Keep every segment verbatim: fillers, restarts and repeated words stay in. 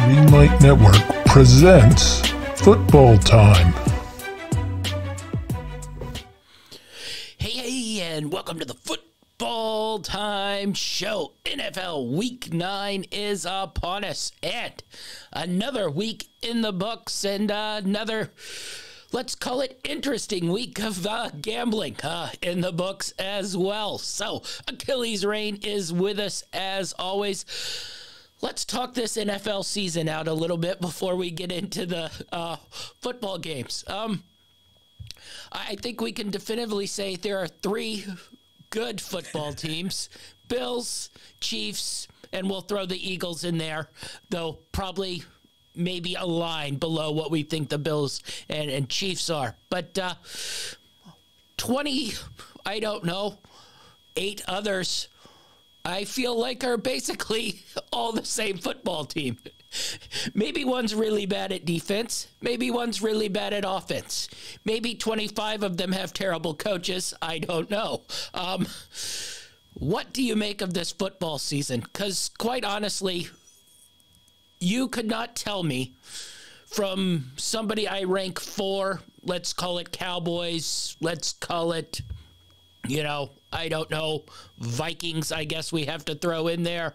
Greenlight Network presents Football Time. Hey, hey, and welcome to the Football Time Show. N F L Week nine is upon us, and another week in the books, and uh, another, let's call it, interesting week of uh, gambling uh, in the books as well. So, Achilles Reign is with us as always. Let's talk this N F L season out a little bit before we get into the uh, football games. Um, I think we can definitively say there are three good football teams: Bills, Chiefs, and we'll throw the Eagles in there, though probably maybe a line below what we think the Bills and, and Chiefs are. But uh, twenty, I don't know, eight others, I feel like are basically all the same football team. Maybe one's really bad at defense. Maybe one's really bad at offense. Maybe twenty-five of them have terrible coaches. I don't know. Um, what do you make of this football season? Because quite honestly, you could not tell me from somebody I rank four, let's call it Cowboys, let's call it, you know, I don't know, Vikings, I guess we have to throw in there.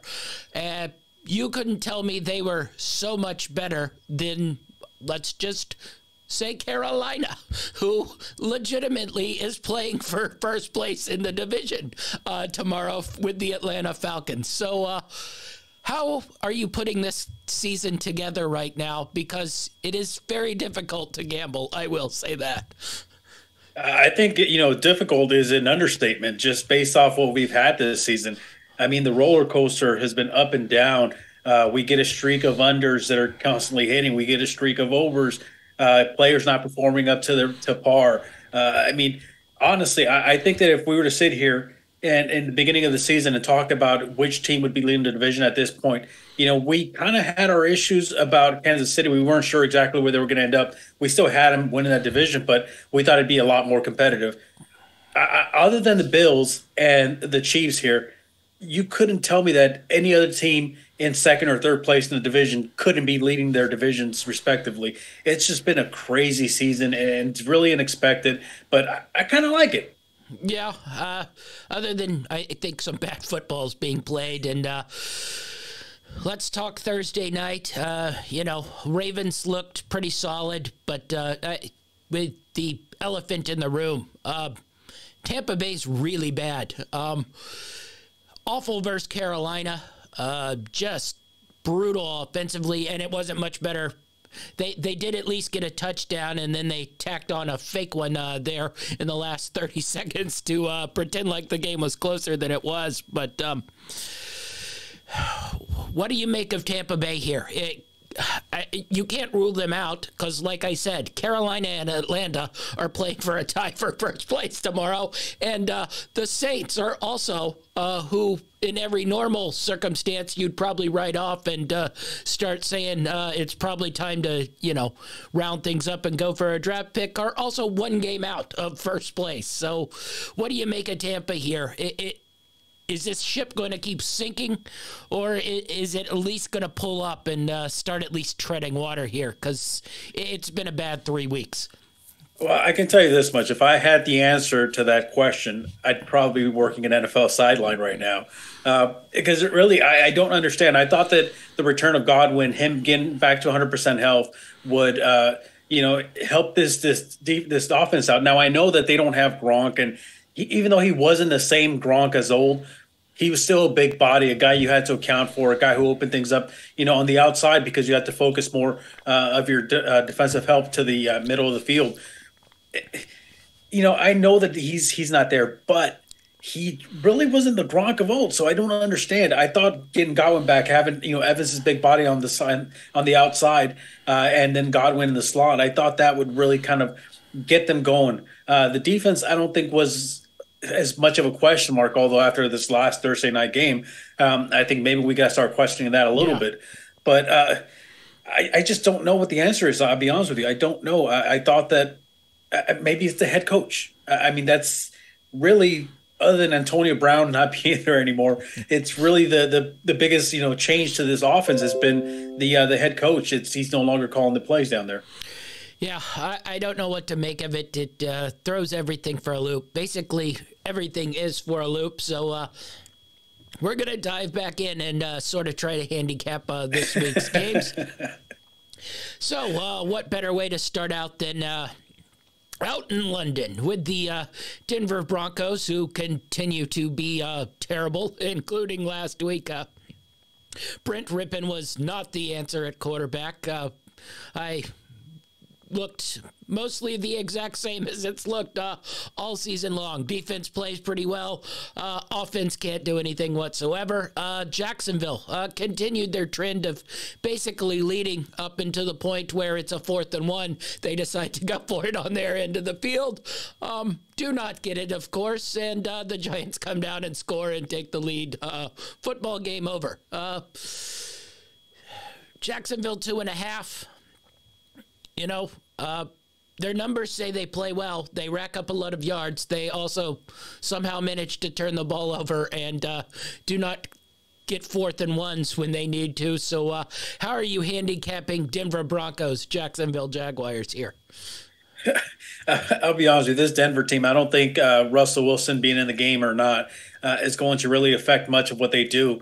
Uh, you couldn't tell me they were so much better than, let's just say, Carolina, who legitimately is playing for first place in the division uh, tomorrow with the Atlanta Falcons. So uh, how are you putting this season together right now? Because it is very difficult to gamble, I will say that. I think, you know, difficult is an understatement just based off what we've had this season. I mean, the roller coaster has been up and down. Uh, we get a streak of unders that are constantly hitting. We get a streak of overs, uh, players not performing up to their to par. Uh, I mean, honestly, I, I think that if we were to sit here and in the beginning of the season and talk about which team would be leading the division at this point, you know, we kind of had our issues about Kansas City. We weren't sure exactly where they were going to end up. We still had them winning that division, but we thought it'd be a lot more competitive. I, other than the Bills and the Chiefs here, you couldn't tell me that any other team in second or third place in the division couldn't be leading their divisions respectively. It's just been a crazy season, and it's really unexpected, but I, I kind of like it. Yeah, uh, other than I think some bad football is being played, and uh, let's talk Thursday night. Uh, you know, Ravens looked pretty solid, but uh, I, with the elephant in the room, uh, Tampa Bay's really bad. Um, awful versus Carolina, uh, just brutal offensively, and it wasn't much better. They they did at least get a touchdown, and then they tacked on a fake one uh, there in the last thirty seconds to uh, pretend like the game was closer than it was. But um, what do you make of Tampa Bay here? It, I, you can't rule them out because, like I said, Carolina and Atlanta are playing for a tie for first place tomorrow, and uh, the Saints are also uh, who – in every normal circumstance, you'd probably write off and uh, start saying uh, it's probably time to, you know, round things up and go for a draft pick, are also one game out of first place. So what do you make of Tampa here? It, it, is this ship going to keep sinking, or is it at least going to pull up and uh, start at least treading water here? Because it's been a bad three weeks. Well, I can tell you this much. If I had the answer to that question, I'd probably be working an N F L sideline right now. Uh, because it really, I, I don't understand. I thought that the return of Godwin, him getting back to one hundred percent health, would uh, you know, help this this this offense out. Now, I know that they don't have Gronk, and he, even though he wasn't the same Gronk as old, he was still a big body, a guy you had to account for, a guy who opened things up, you know, on the outside because you had to focus more uh, of your de uh, defensive help to the uh, middle of the field. You know, I know that he's he's not there, but he really wasn't the Gronk of old, so I don't understand. I thought getting Godwin back, having, you know, Evans' big body on the side, on the outside, uh, and then Godwin in the slot, I thought that would really kind of get them going. Uh, the defense, I don't think, was as much of a question mark, although after this last Thursday night game, um, I think maybe we got to start questioning that a little yeah. bit. But uh, I, I just don't know what the answer is, I'll be honest with you. I don't know. I, I thought that uh, maybe it's the head coach. I mean, that's really, other than Antonio Brown not being there anymore, it's really the the, the biggest, you know, change to this offense has been the uh, the head coach. It's he's no longer calling the plays down there. Yeah, I, I don't know what to make of it. It uh, throws everything for a loop. Basically, everything is for a loop. So uh, we're going to dive back in and uh, sort of try to handicap uh, this week's games. So uh, what better way to start out than uh, out in London with the uh, Denver Broncos, who continue to be uh, terrible, including last week. Uh, Brent Rypien was not the answer at quarterback. Uh, I... looked mostly the exact same as it's looked uh, all season long. Defense plays pretty well. Uh, offense can't do anything whatsoever. Uh, Jacksonville uh, continued their trend of basically leading up until the point where it's a fourth and one. They decide to go for it on their end of the field. Um, do not get it, of course, and uh, the Giants come down and score and take the lead. Uh, football game over. Uh, Jacksonville two and a half. You know, uh, their numbers say they play well. They rack up a lot of yards. They also somehow manage to turn the ball over and uh, do not get fourth and ones when they need to. So uh, how are you handicapping Denver Broncos, Jacksonville Jaguars here? I'll be honest with you, this Denver team, I don't think uh, Russell Wilson being in the game or not uh, is going to really affect much of what they do.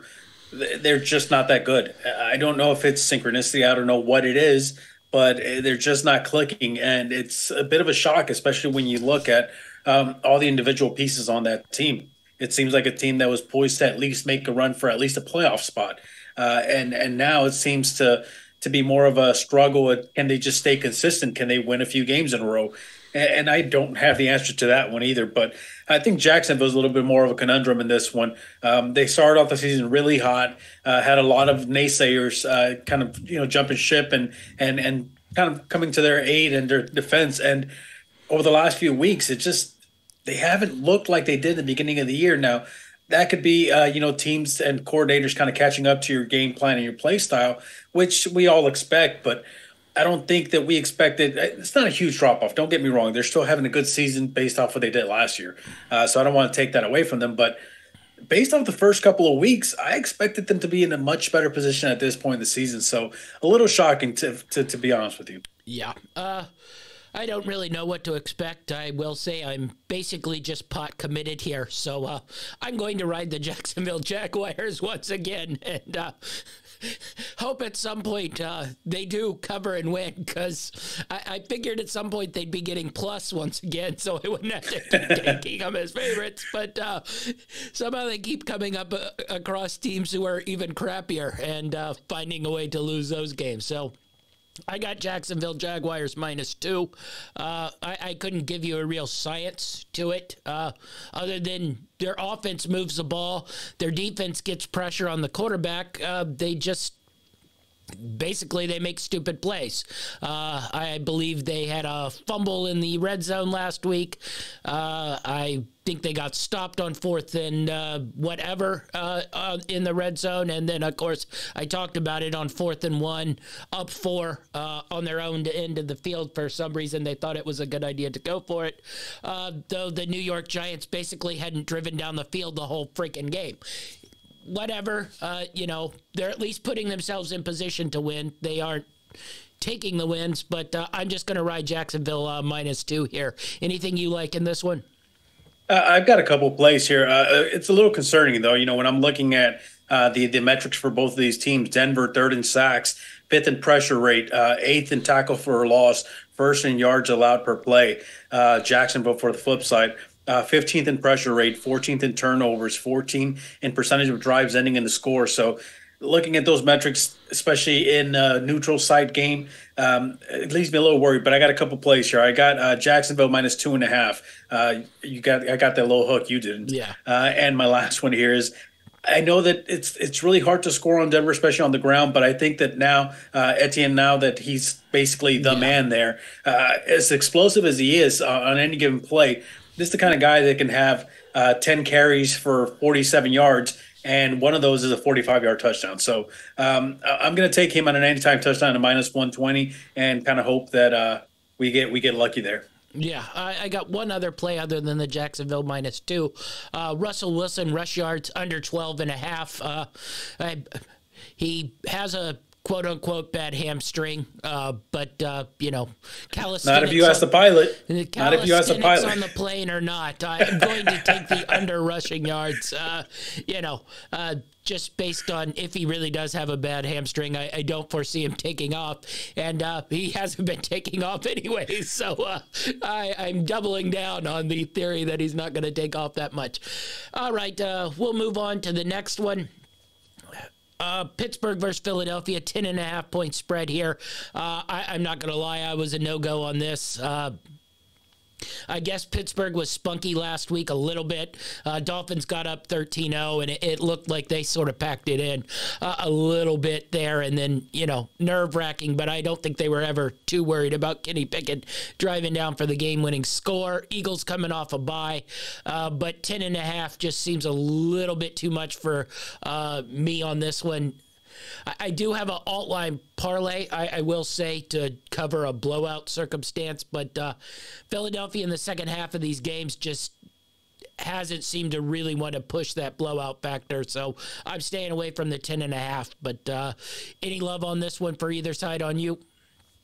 They're just not that good. I don't know if it's synchronicity. I don't know what it is. But they're just not clicking, and it's a bit of a shock, especially when you look at um, all the individual pieces on that team. It seems like a team that was poised to at least make a run for at least a playoff spot, uh, and and now it seems to to be more of a struggle. Can they just stay consistent? Can they win a few games in a row? And, and I don't have the answer to that one either, but I think Jacksonville's a little bit more of a conundrum in this one. Um, they started off the season really hot, uh, had a lot of naysayers uh, kind of, you know, jumping ship and and and kind of coming to their aid and their defense. And over the last few weeks, it just they haven't looked like they did at the beginning of the year. Now, that could be, uh, you know, teams and coordinators kind of catching up to your game plan and your play style, which we all expect, but I don't think that we expected. It's not a huge drop-off. Don't get me wrong. They're still having a good season based off what they did last year. Uh, so I don't want to take that away from them. But based off the first couple of weeks, I expected them to be in a much better position at this point in the season. So a little shocking, to to, to be honest with you. Yeah. Uh, I don't really know what to expect. I will say I'm basically just pot committed here. So uh, I'm going to ride the Jacksonville Jaguars once again. And uh hope at some point uh, they do cover and win, because I, I figured at some point they'd be getting plus once again, so I wouldn't have to keep taking them as favorites. But uh, somehow they keep coming up uh, across teams who are even crappier and uh, finding a way to lose those games. So I got Jacksonville Jaguars minus two. Uh, I, I couldn't give you a real science to it uh, other than their offense moves the ball. Their defense gets pressure on the quarterback. Uh, they just basically they make stupid plays. Uh, I believe they had a fumble in the red zone last week. Uh, I think they got stopped on fourth and uh, whatever uh, uh, in the red zone. And then, of course, I talked about it on fourth and one, up four uh, on their own end of the field. For some reason, they thought it was a good idea to go for it, uh, though the New York Giants basically hadn't driven down the field the whole freaking game. Whatever, uh, you know, they're at least putting themselves in position to win. They aren't taking the wins, but uh, I'm just going to ride Jacksonville uh, minus two here. Anything you like in this one? Uh, I've got a couple plays here. Uh, it's a little concerning, though. You know, when I'm looking at uh, the, the metrics for both of these teams, Denver third in sacks, fifth in pressure rate, uh, eighth in tackle for a loss, first in yards allowed per play. Uh, Jacksonville for the flip side. Uh, fifteenth in pressure rate, fourteenth in turnovers, fourteen in percentage of drives ending in the score. So looking at those metrics, especially in a neutral site game, um, it leaves me a little worried, but I got a couple plays here. I got uh, Jacksonville minus two and a half. Uh, you got I got that little hook. You didn't. Yeah. Uh, and my last one here is I know that it's it's really hard to score on Denver, especially on the ground, but I think that now uh, Etienne, now that he's basically the yeah. man there, uh, as explosive as he is uh, on any given play, this is the kind of guy that can have uh, ten carries for forty-seven yards, and one of those is a forty-five yard touchdown. So um, I'm going to take him on an anytime touchdown to minus one twenty, and kind of hope that uh, we get we get lucky there. Yeah, I, I got one other play other than the Jacksonville minus two. Uh, Russell Wilson, rush yards under twelve and a half. Uh, I, he has a quote-unquote bad hamstring, uh, but, uh, you know, calisthenics. Not if you ask the pilot. Not if you ask the pilot. On the plane or not. I'm going to take the under rushing yards, uh, you know, uh, just based on if he really does have a bad hamstring. I, I don't foresee him taking off, and uh, he hasn't been taking off anyway, so uh, I, I'm doubling down on the theory that he's not going to take off that much. All right, uh, we'll move on to the next one. Uh, Pittsburgh versus Philadelphia, ten and a half point spread here. Uh, I, I'm not going to lie, I was a no-go on this. Uh, I guess Pittsburgh was spunky last week a little bit. Uh, Dolphins got up thirteen oh, and it, it looked like they sort of packed it in uh, a little bit there, and then, you know, nerve-wracking, but I don't think they were ever too worried about Kenny Pickett driving down for the game-winning score. Eagles coming off a bye, uh, but ten and a half just seems a little bit too much for uh, me on this one. I do have an alt-line parlay, I, I will say, to cover a blowout circumstance, but uh, Philadelphia in the second half of these games just hasn't seemed to really want to push that blowout factor, so I'm staying away from the ten and a half, but uh, any love on this one for either side on you?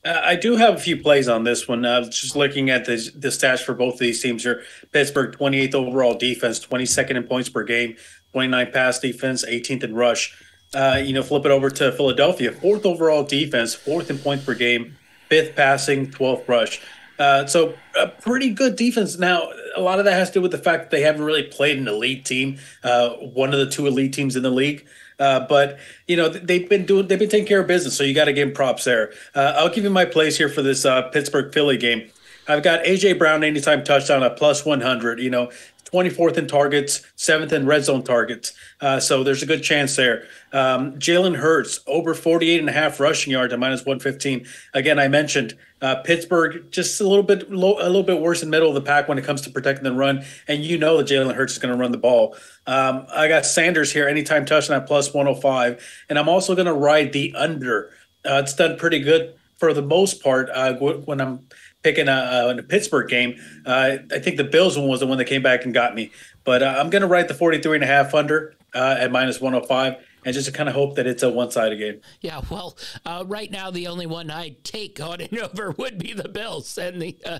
Uh, I do have a few plays on this one. I was just looking at the, the stats for both of these teams here. Pittsburgh, twenty-eighth overall defense, twenty-second in points per game, twenty-ninth pass defense, eighteenth in rush. Uh, you know, flip it over to Philadelphia. Fourth overall defense, fourth in points per game, fifth passing, twelfth rush. Uh, so a pretty good defense. Now, a lot of that has to do with the fact that they haven't really played an elite team, uh, one of the two elite teams in the league. Uh, but you know, they've been doing, they've been taking care of business. So you got to give them props there. Uh, I'll give you my plays here for this uh, Pittsburgh Philly game. I've got A J Brown anytime touchdown at plus one hundred. You know. twenty-fourth in targets, seventh in red zone targets. Uh, so there's a good chance there. Um, Jalen Hurts, over forty-eight and a half rushing yards at minus one fifteen. Again, I mentioned uh, Pittsburgh just a little bit low, a little bit worse in the middle of the pack when it comes to protecting the run. And you know that Jalen Hurts is going to run the ball. Um, I got Sanders here, anytime touchdown at plus one oh five. And I'm also going to ride the under. Uh, it's done pretty good for the most part uh, when I'm picking a, a, a Pittsburgh game. Uh, I think the Bills one was the one that came back and got me. But uh, I'm going to write the forty-three and a half under uh, at minus one oh five and just to kind of hope that it's a one-sided game. Yeah, well, uh, right now the only one I'd take on and over would be the Bills. And, the, uh,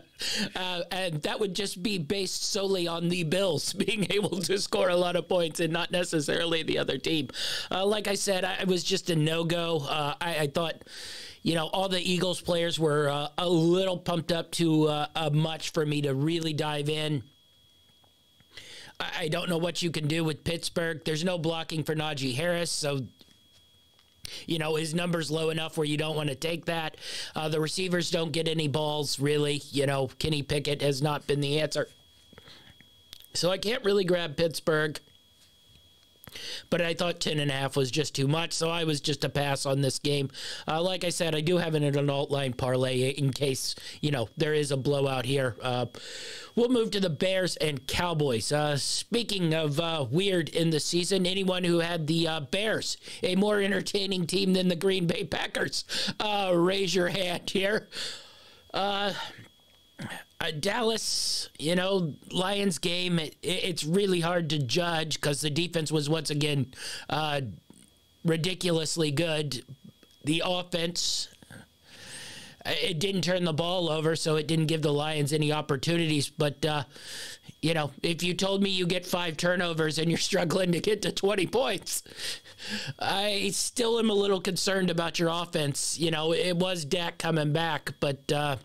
uh, and that would just be based solely on the Bills being able to score a lot of points and not necessarily the other team. Uh, like I said, I, I was just a no-go. Uh, I, I thought... You know, all the Eagles players were uh, a little pumped up to uh, uh, much for me to really dive in. I, I don't know what you can do with Pittsburgh. There's no blocking for Najee Harris, so... You know, his number's low enough where you don't want to take that. Uh, the receivers don't get any balls, really. You know, Kenny Pickett has not been the answer. So I can't really grab Pittsburgh. But I thought ten and a half was just too much, so I was just a pass on this game. Uh, like I said, I do have it in an alt-line parlay in case, you know, there is a blowout here. Uh, we'll move to the Bears and Cowboys. Uh, speaking of uh, weird in the season, anyone who had the uh, Bears, a more entertaining team than the Green Bay Packers, uh, raise your hand here. Uh... Uh, Dallas, you know, Lions game, it, it's really hard to judge because the defense was once again uh, ridiculously good. The offense, it didn't turn the ball over, so it didn't give the Lions any opportunities. But, uh, you know, if you told me you get five turnovers and you're struggling to get to twenty points, I still am a little concerned about your offense. You know, it was Dak coming back, but... Uh,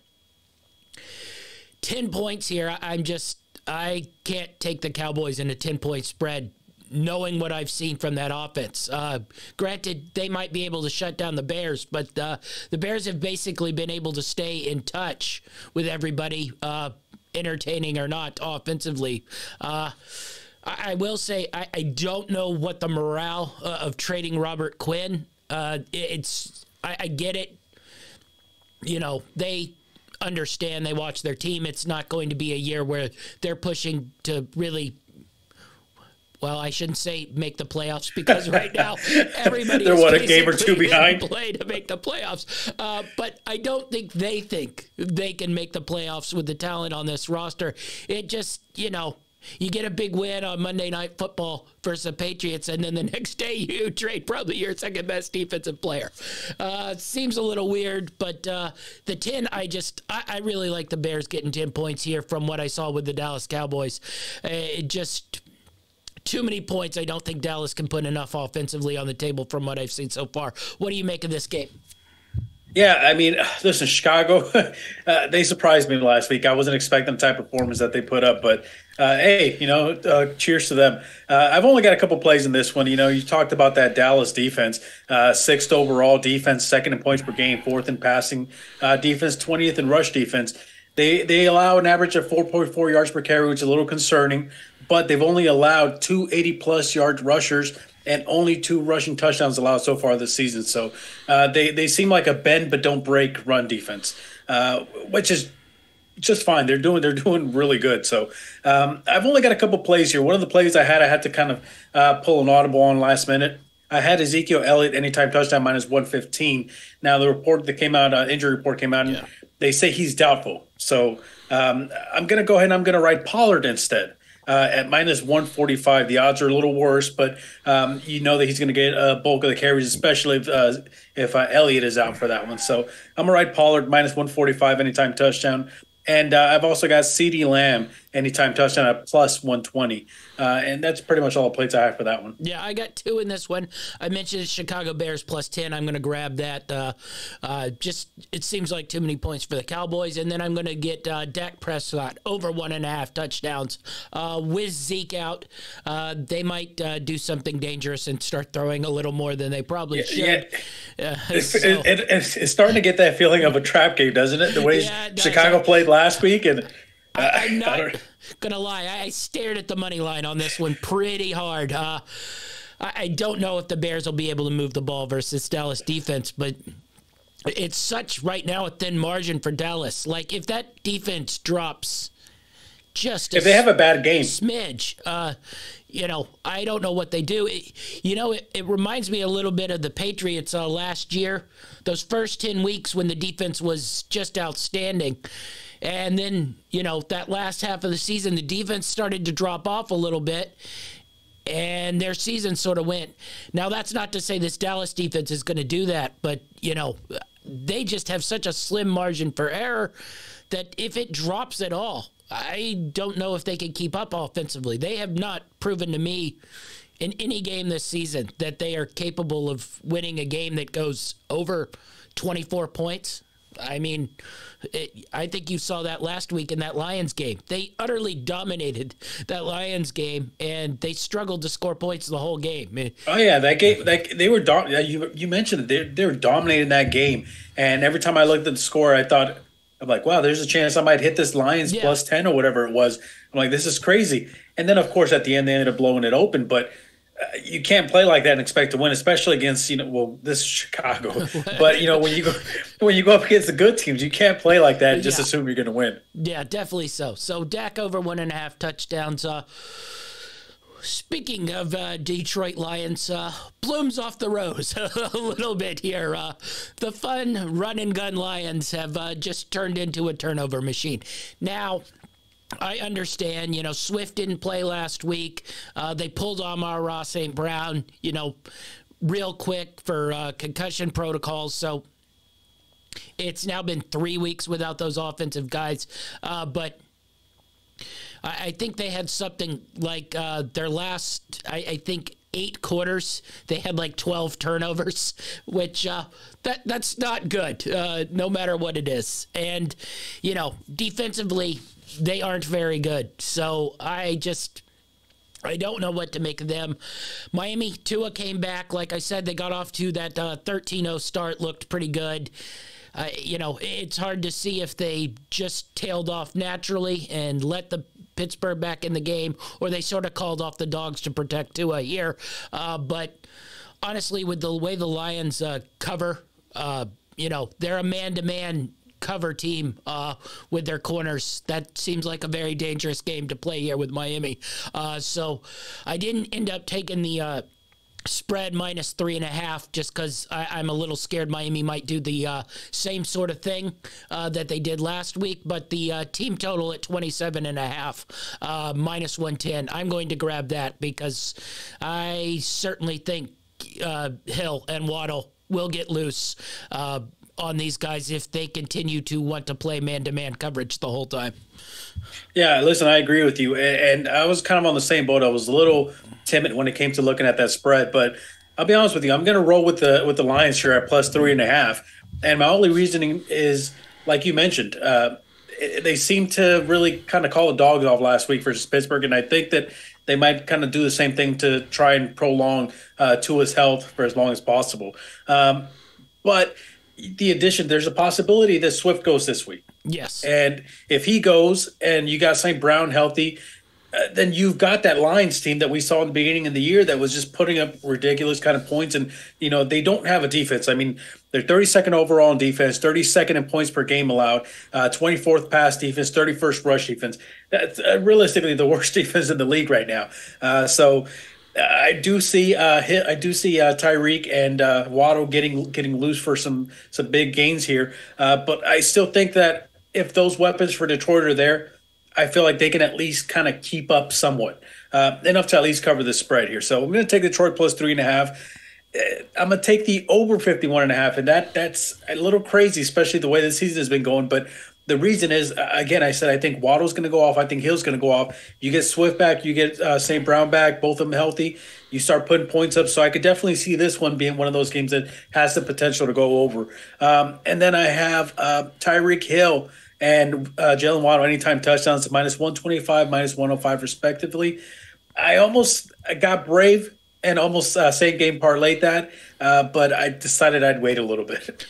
ten points here, I'm just, I can't take the Cowboys in a ten-point spread, knowing what I've seen from that offense. Uh, granted, they might be able to shut down the Bears, but uh, the Bears have basically been able to stay in touch with everybody, uh, entertaining or not, offensively. Uh, I, I will say, I, I don't know what the morale uh, of trading Robert Quinn, uh, it, it's, I, I get it, you know, they... understand they watch their team. It's not going to be a year where they're pushing to really well, I shouldn't say make the playoffs, because right now everybody is what, a game or two behind play to make the playoffs. Uh, but I don't think they think they can make the playoffs with the talent on this roster. It just, you know, you get a big win on Monday Night Football versus the Patriots, and then the next day you trade probably your second-best defensive player. Uh, seems a little weird, but uh, the ten, I just I, I really like the Bears getting ten points here from what I saw with the Dallas Cowboys. Uh, it just too many points. I don't think Dallas can put enough offensively on the table from what I've seen so far. What do you make of this game? Yeah, I mean, listen, Chicago, uh, they surprised me last week. I wasn't expecting the type of performance that they put up, but uh, hey, you know, uh, cheers to them. Uh, I've only got a couple plays in this one. You know, you talked about that Dallas defense, uh, sixth overall defense, second in points per game, fourth in passing uh, defense, twentieth in rush defense. They they allow an average of four point four yards per carry, which is a little concerning, but they've only allowed two eighty-plus yard rushers and only two rushing touchdowns allowed so far this season. So uh, they, they seem like a bend-but-don't-break run defense, uh, which is just fine. They're doing they're doing really good. So um, I've only got a couple plays here. One of the plays I had, I had to kind of uh, pull an audible on last minute. I had Ezekiel Elliott anytime touchdown minus one fifteen. Now the report that came out, uh, injury report came out, and yeah. they say he's doubtful. So um, I'm going to go ahead and I'm going to ride Pollard instead. Uh, at minus one forty-five, the odds are a little worse, but um, you know that he's going to get a bulk of the carries, especially if uh, if uh, Elliott is out for that one. So I'm going to ride Pollard, minus one forty-five, anytime touchdown. And uh, I've also got CeeDee Lamb, anytime touchdown at plus one twenty. Uh, and that's pretty much all the plates I have for that one. Yeah, I got two in this one. I mentioned Chicago Bears plus ten. I'm going to grab that. Uh, uh, just it seems like too many points for the Cowboys. And then I'm going to get uh, Dak Prescott over one and a half touchdowns. Uh, with Zeke out, uh, they might uh, do something dangerous and start throwing a little more than they probably yeah, should. Yeah. Uh, it's, so. it, it, it's, it's starting to get that feeling of a trap game, doesn't it? The way yeah, it Chicago does. played last week and – I, I'm not gonna lie. I stared at the money line on this one pretty hard. Uh, I, I don't know if the Bears will be able to move the ball versus Dallas defense, but it's such right now a thin margin for Dallas. Like if that defense drops just a if they have a bad game, smidge. Uh, you know, I don't know what they do. It, you know, it, it reminds me a little bit of the Patriots uh, last year. Those first ten weeks when the defense was just outstanding. And then, you know, that last half of the season, the defense started to drop off a little bit, and their season sort of went. Now, that's not to say this Dallas defense is going to do that, but, you know, they just have such a slim margin for error that if it drops at all, I don't know if they can keep up offensively. They have not proven to me in any game this season that they are capable of winning a game that goes over twenty-four points. I mean, it, I think you saw that last week in that Lions game. They utterly dominated that Lions game, and they struggled to score points the whole game. Oh yeah, that game, that, they were dom you you mentioned it. They they were dominating that game, and every time I looked at the score, I thought, I'm like, wow, there's a chance I might hit this Lions yeah. plus ten or whatever it was. I'm like, this is crazy. And then of course at the end they ended up blowing it open, but. You can't play like that and expect to win, especially against, you know, well, this is Chicago. But, you know, when you go when you go up against the good teams, you can't play like that and just yeah. assume you're going to win. Yeah, definitely so. So, Dak over one and a half touchdowns. Uh, speaking of uh, Detroit Lions, uh, blooms off the rose a little bit here. Uh, the fun run-and-gun Lions have uh, just turned into a turnover machine. Now, I understand, you know, Swift didn't play last week. Uh, they pulled Amon-Ra Saint Brown, you know, real quick for uh, concussion protocols. So it's now been three weeks without those offensive guys. Uh, but I, I think they had something like uh, their last, I, I think, eight quarters, they had like twelve turnovers, which uh, that that's not good, uh, no matter what it is. And, you know, defensively, they aren't very good. So I just, I don't know what to make of them. Miami, Tua came back. Like I said, they got off to that uh, thirteen oh start, looked pretty good. Uh, you know, it's hard to see if they just tailed off naturally and let the Pittsburgh back in the game, or they sort of called off the dogs to protect Tua here. Uh, but honestly, with the way the Lions uh, cover, uh, you know, they're a man-to-man cover team uh, with their corners. That seems like a very dangerous game to play here with Miami. Uh, so I didn't end up taking the uh, spread minus three and a half just because I'm a little scared Miami might do the uh, same sort of thing uh, that they did last week. But the uh, team total at twenty-seven and a half, uh, minus one ten, I'm going to grab that because I certainly think uh, Hill and Waddle will get loose uh, on these guys if they continue to want to play man-to-man coverage the whole time. Yeah, listen, I agree with you. And I was kind of on the same boat. I was a little timid when it came to looking at that spread, but I'll be honest with you, I'm going to roll with the with the Lions here at plus three and a half. And my only reasoning is, like you mentioned, uh, they seem to really kind of call the dogs off last week versus Pittsburgh, and I think that they might kind of do the same thing to try and prolong uh, Tua's health for as long as possible. Um, but the addition, there's a possibility that Swift goes this week. Yes. And if he goes and you got Saint Brown healthy, uh, then you've got that Lions team that we saw in the beginning of the year that was just putting up ridiculous kind of points. And, you know, they don't have a defense. I mean, they're thirty-second overall in defense, thirty-second in points per game allowed, uh, twenty-fourth pass defense, thirty-first rush defense. That's uh, realistically the worst defense in the league right now. Uh, so I do see uh, hit, I do see uh, Tyreek and uh, Waddle getting getting loose for some, some big gains here. Uh, but I still think that if those weapons for Detroit are there, I feel like they can at least kind of keep up somewhat, uh, enough to at least cover the spread here. So I'm going to take Detroit plus three and a half. I'm going to take the over fifty-one and a half, and that that's a little crazy, especially the way the season has been going. But the reason is, again, I said I think Waddle's going to go off. I think Hill's going to go off. You get Swift back, you get uh, Saint Brown back, both of them healthy. You start putting points up. So I could definitely see this one being one of those games that has the potential to go over. Um, and then I have uh, Tyreek Hill and uh, Jalen Waddle anytime touchdowns to minus one twenty-five, minus one oh five, respectively. I almost I got brave and almost uh, same game parlayed that, uh, but I decided I'd wait a little bit.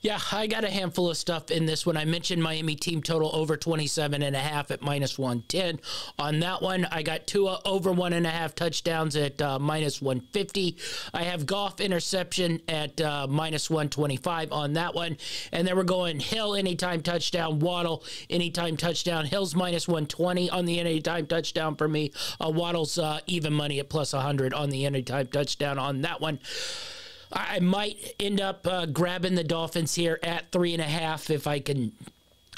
Yeah, I got a handful of stuff in this one. I mentioned Miami team total over twenty-seven and a half at minus one ten. On that one, I got Tua over one and a half touchdowns at uh, minus one fifty. I have Goff interception at uh, minus one twenty-five on that one. And then we're going Hill anytime touchdown, Waddle anytime touchdown. Hill's minus one twenty on the anytime touchdown for me. Uh, Waddle's uh, even money at plus one hundred on the anytime touchdown on that one. I might end up uh, grabbing the Dolphins here at three and a half if I can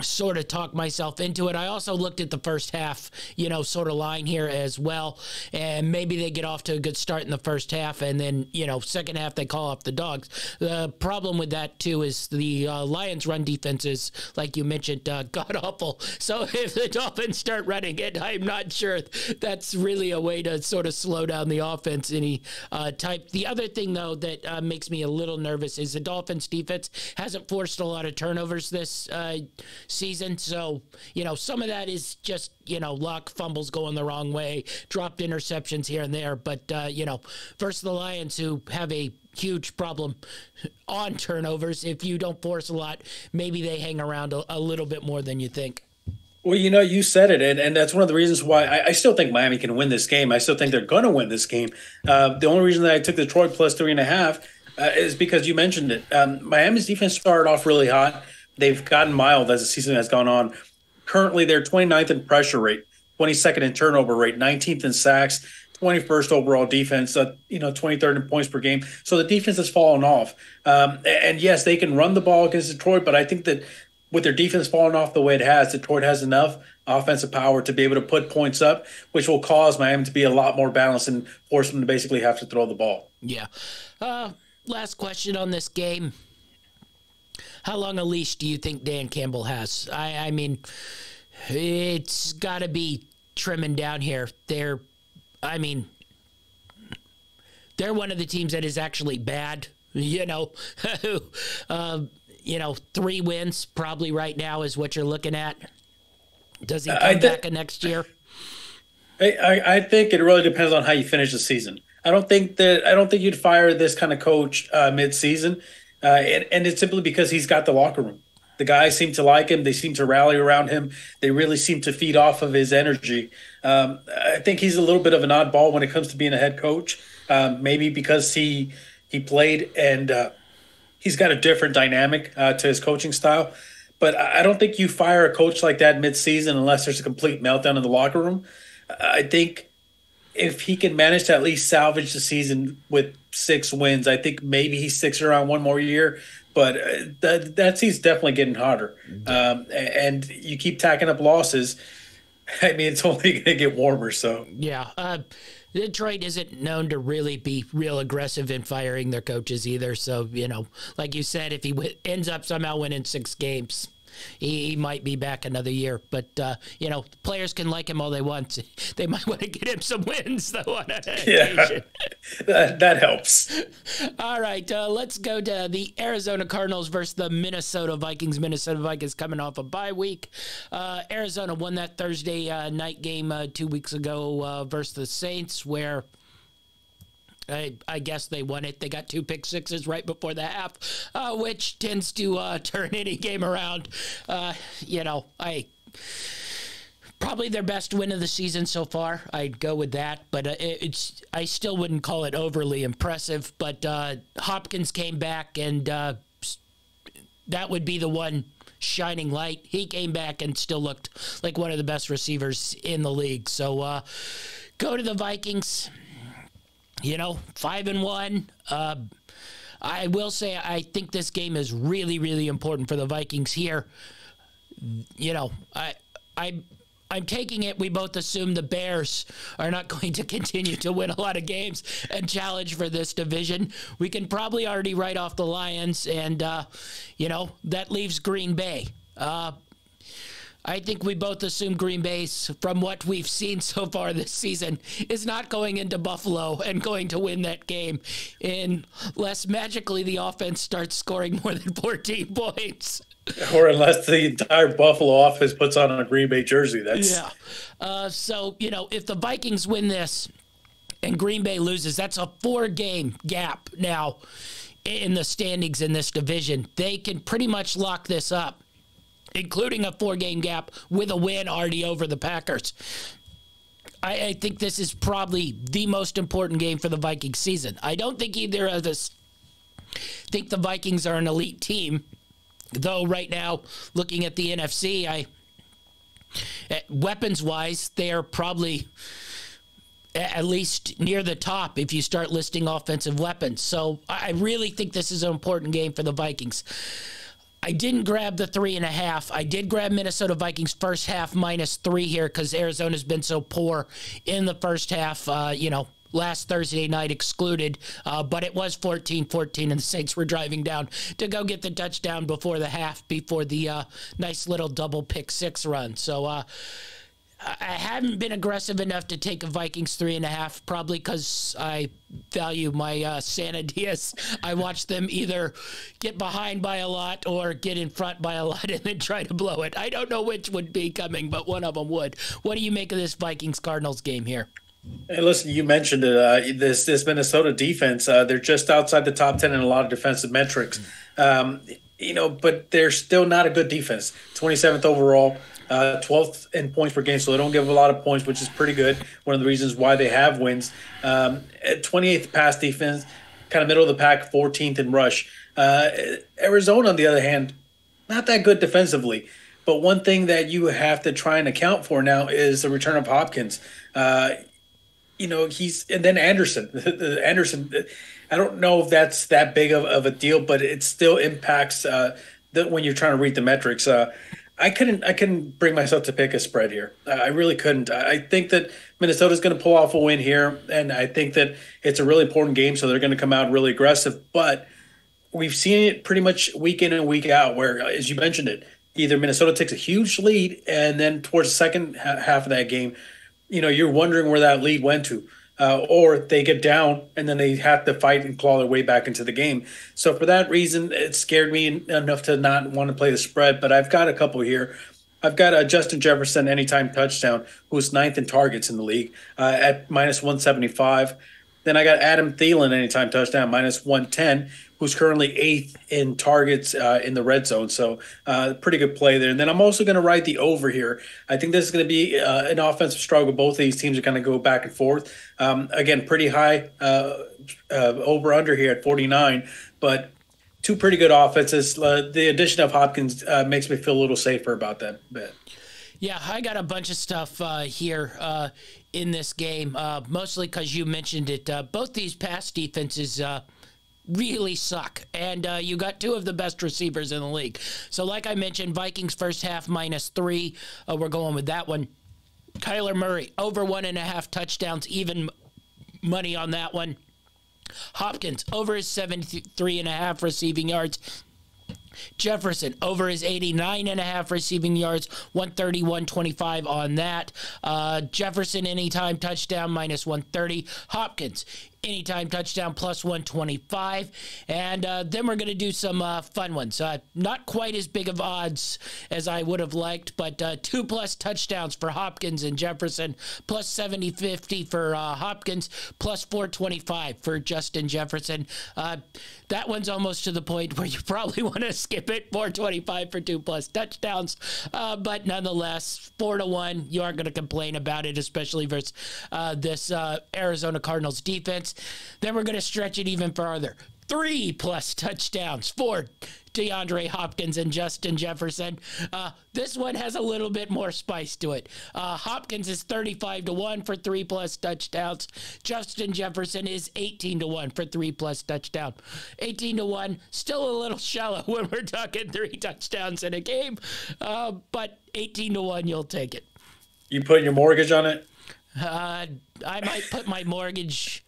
sort of talk myself into it. I also looked at the first half, you know, sort of line here as well, and maybe they get off to a good start in the first half, and then, you know, second half they call off the dogs. The problem with that, too, is the uh, Lions' run defense is, like you mentioned, uh, god-awful. So if the Dolphins start running it, I'm not sure that's really a way to sort of slow down the offense any uh, type. The other thing, though, that uh, makes me a little nervous is the Dolphins' defense hasn't forced a lot of turnovers this uh season. So, you know, some of that is just, you know, luck, fumbles going the wrong way, dropped interceptions here and there. But, uh, you know, versus the Lions, who have a huge problem on turnovers, if you don't force a lot, maybe they hang around a, a little bit more than you think. Well, you know, you said it, and, and that's one of the reasons why I, I still think Miami can win this game. I still think they're going to win this game. Uh, the only reason that I took Detroit plus three and a half uh, is because you mentioned it. Um, Miami's defense started off really hot. They've gotten mild as the season has gone on. Currently, they're twenty-ninth in pressure rate, twenty-second in turnover rate, nineteenth in sacks, twenty-first overall defense, uh, you know, twenty-third in points per game. So the defense has fallen off. Um, and, yes, they can run the ball against Detroit, but I think that with their defense falling off the way it has, Detroit has enough offensive power to be able to put points up, which will cause Miami to be a lot more balanced and force them to basically have to throw the ball. Yeah. Uh, last question on this game. How long a leash do you think Dan Campbell has? I, I mean, it's got to be trimming down here. They're, I mean, they're one of the teams that is actually bad, you know. uh, you know, three wins probably right now is what you're looking at. Does he come I back th next year? I, I think it really depends on how you finish the season. I don't think that I don't think you'd fire this kind of coach uh, mid-season. Uh, and, and it's simply because he's got the locker room. The guys seem to like him. They seem to rally around him. They really seem to feed off of his energy. Um, I think he's a little bit of an oddball when it comes to being a head coach, um, maybe because he he played and uh, he's got a different dynamic uh, to his coaching style. But I don't think you fire a coach like that midseason unless there's a complete meltdown in the locker room. I think if he can manage to at least salvage the season with six wins, I think maybe he sticks around one more year. But that, that season's definitely getting hotter. Um, and you keep tacking up losses. I mean, it's only going to get warmer. So yeah, uh, Detroit isn't known to really be real aggressive in firing their coaches either. So, you know, like you said, if he w ends up somehow winning six games, he, he might be back another year. But, uh, you know, players can like him all they want. They might want to get him some wins, though, on occasion. Yeah, that, that helps. All right, uh, let's go to the Arizona Cardinals versus the Minnesota Vikings. Minnesota Vikings coming off a bye week. Uh, Arizona won that Thursday uh, night game uh, two weeks ago uh, versus the Saints, where – I, I guess they won it. They got two pick sixes right before the half, uh, which tends to uh, turn any game around. Uh, you know, I probably their best win of the season so far. I'd go with that, but uh, it, it's I still wouldn't call it overly impressive. But uh, Hopkins came back, and uh, that would be the one shining light. He came back and still looked like one of the best receivers in the league. So uh, go to the Vikings. You know, five and one. Uh, I will say I think this game is really, really important for the Vikings here. You know, I, I, I'm taking it we both assume the Bears are not going to continue to win a lot of games and challenge for this division. We can probably already write off the Lions, and, uh, you know, that leaves Green Bay. Uh, I think we both assume Green Bay, from what we've seen so far this season, is not going into Buffalo and going to win that game unless magically the offense starts scoring more than fourteen points. Or unless the entire Buffalo office puts on a Green Bay jersey. That's... Yeah. Uh, so, you know, if the Vikings win this and Green Bay loses, that's a four-game gap now in the standings in this division. They can pretty much lock this up, including a four-game gap with a win already over the Packers. I, I think this is probably the most important game for the Vikings season. I don't think either of us think the Vikings are an elite team, though right now, looking at the N F C, I weapons-wise, they are probably at least near the top if you start listing offensive weapons. So I really think this is an important game for the Vikings. I didn't grab the three and a half. I did grab Minnesota Vikings first half minus three here because Arizona's been so poor in the first half, uh, you know, last Thursday night excluded. Uh, but it was fourteen fourteen, and the Saints were driving down to go get the touchdown before the half, before the uh, nice little double pick six run. So uh, I haven't been aggressive enough to take a Vikings three and a half, probably because I value my uh, sanity as I watch them either get behind by a lot or get in front by a lot and then try to blow it. I don't know which would be coming, but one of them would. What do you make of this Vikings-Cardinals game here? Hey, listen, you mentioned it. Uh, this this Minnesota defense, uh, they're just outside the top ten in a lot of defensive metrics. Um, you know, but they're still not a good defense. twenty-seventh overall. Uh, twelfth in points per game, so they don't give a lot of points, which is pretty good. One of the reasons why they have wins. Um, twenty-eighth pass defense, kind of middle of the pack, fourteenth in rush. Uh, Arizona, on the other hand, not that good defensively. But one thing that you have to try and account for now is the return of Hopkins. Uh, you know, he's and then Anderson. Anderson, I don't know if that's that big of, of a deal, but it still impacts uh, the, when you're trying to read the metrics. Uh, I couldn't. I couldn't bring myself to pick a spread here. I really couldn't. I think that Minnesota's going to pull off a win here, and I think that it's a really important game, so they're going to come out really aggressive. But we've seen it pretty much week in and week out, where, as you mentioned it, either Minnesota takes a huge lead, and then towards the second half of that game, you know, you're wondering where that lead went to, uh, or they get down and then they have to fight and claw their way back into the game. So for that reason, it scared me enough to not want to play the spread, but I've got a couple here. I've got a Justin Jefferson anytime touchdown, who's ninth in targets in the league, uh, at minus one seventy-five. Then I got Adam Thielen anytime touchdown, minus one ten, who's currently eighth in targets uh, in the red zone. So uh, pretty good play there. And then I'm also going to ride the over here. I think this is going to be uh, an offensive struggle. Both of these teams are going to go back and forth. Um, again, pretty high uh, uh, over-under here at forty-nine. But two pretty good offenses. Uh, the addition of Hopkins uh, makes me feel a little safer about that bet. Yeah, I got a bunch of stuff uh, here uh, in this game, uh, mostly because you mentioned it. Uh, both these pass defenses uh, really suck, and uh, you got two of the best receivers in the league. So like I mentioned, Vikings first half minus three. Uh, we're going with that one. Kyler Murray, over one and a half touchdowns, even money on that one. Hopkins, over his seventy-three and a half receiving yards. Jefferson, over his eighty-nine and a half receiving yards, one thirty-one twenty-five on that. Uh, Jefferson, anytime touchdown, minus one thirty. Hopkins, anytime touchdown, plus one twenty-five. And uh, then we're going to do some uh, fun ones. Uh, not quite as big of odds as I would have liked, but uh, two-plus touchdowns for Hopkins and Jefferson, plus seventy fifty for uh, Hopkins, plus four twenty-five for Justin Jefferson. Uh, that one's almost to the point where you probably want to skip it, four twenty-five for two-plus touchdowns. Uh, but nonetheless, four to one, you aren't going to complain about it, especially versus uh, this uh, Arizona Cardinals defense. Then we're going to stretch it even further. Three-plus touchdowns for DeAndre Hopkins and Justin Jefferson. Uh, this one has a little bit more spice to it. Uh, Hopkins is thirty-five to one for three-plus touchdowns. Justin Jefferson is eighteen to one for three-plus touchdown. eighteen to one, still a little shallow when we're talking three touchdowns in a game, uh, but eighteen to one, you'll take it. You putting your mortgage on it? Uh, I might put my mortgage...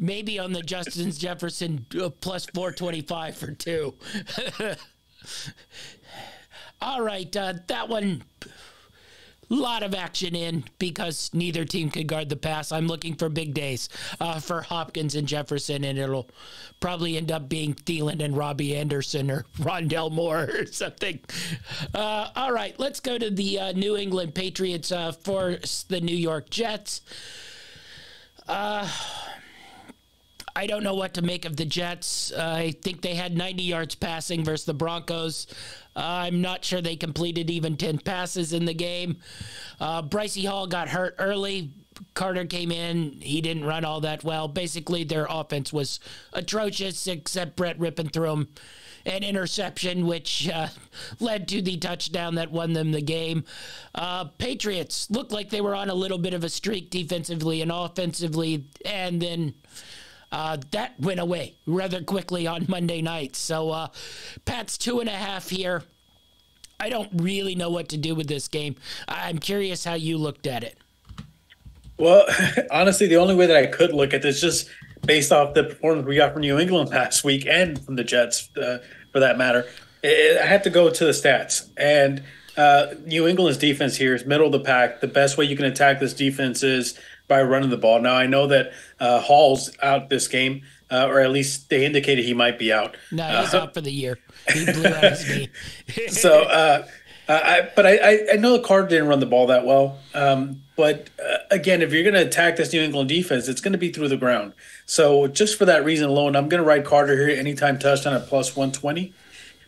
Maybe on the Justin Jefferson uh, plus four twenty-five for two. All right, uh, that one, a lot of action in because neither team could guard the pass. I'm looking for big days uh, for Hopkins and Jefferson, and it'll probably end up being Thielen and Robbie Anderson or Rondell Moore or something. Uh, all right, let's go to the uh, New England Patriots uh, for the New York Jets. Uh... I don't know what to make of the Jets. Uh, I think they had ninety yards passing versus the Broncos. Uh, I'm not sure they completed even ten passes in the game. Uh, Bryce Hall got hurt early. Carter came in. He didn't run all that well. Basically, their offense was atrocious, except Brett ripping through him. An interception, which uh, led to the touchdown that won them the game. Uh, Patriots looked like they were on a little bit of a streak defensively and offensively, and then... Uh, that went away rather quickly on Monday night. So uh, Pat's two and a half here. I don't really know what to do with this game. I'm curious how you looked at it. Well, honestly, the only way that I could look at this just based off the performance we got from New England last week and from the Jets, uh, for that matter, it, I have to go to the stats. And uh, New England's defense here is middle of the pack. The best way you can attack this defense is – by running the ball. Now, I know that uh, Hall's out this game, uh, or at least they indicated he might be out. No, he's uh, out for the year. He blew out his knee. so, uh, I, but I, I know the Carter didn't run the ball that well. Um, but, uh, again, if you're going to attack this New England defense, it's going to be through the ground. So just for that reason alone, I'm going to ride Carter here anytime touchdown at plus one twenty.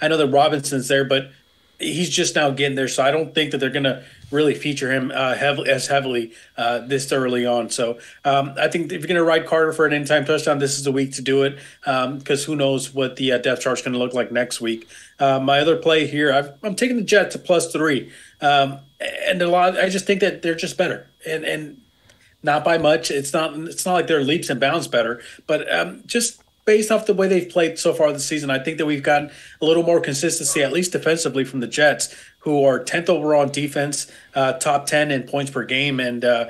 I know that Robinson's there, but he's just now getting there, so I don't think that they're going to really feature him uh, heavily, as heavily uh, this early on. So um, I think if you're going to ride Carter for an anytime touchdown, this is the week to do it, because um, who knows what the uh, depth chart's going to look like next week. Uh, my other play here, I've, I'm taking the Jets to plus three, um, and a lot. I just think that they're just better, and and not by much. It's not it's not like they're leaps and bounds better, but um, just. Based off the way they've played so far this season, I think that we've gotten a little more consistency, at least defensively, from the Jets, who are tenth overall on defense, uh, top ten in points per game, and uh,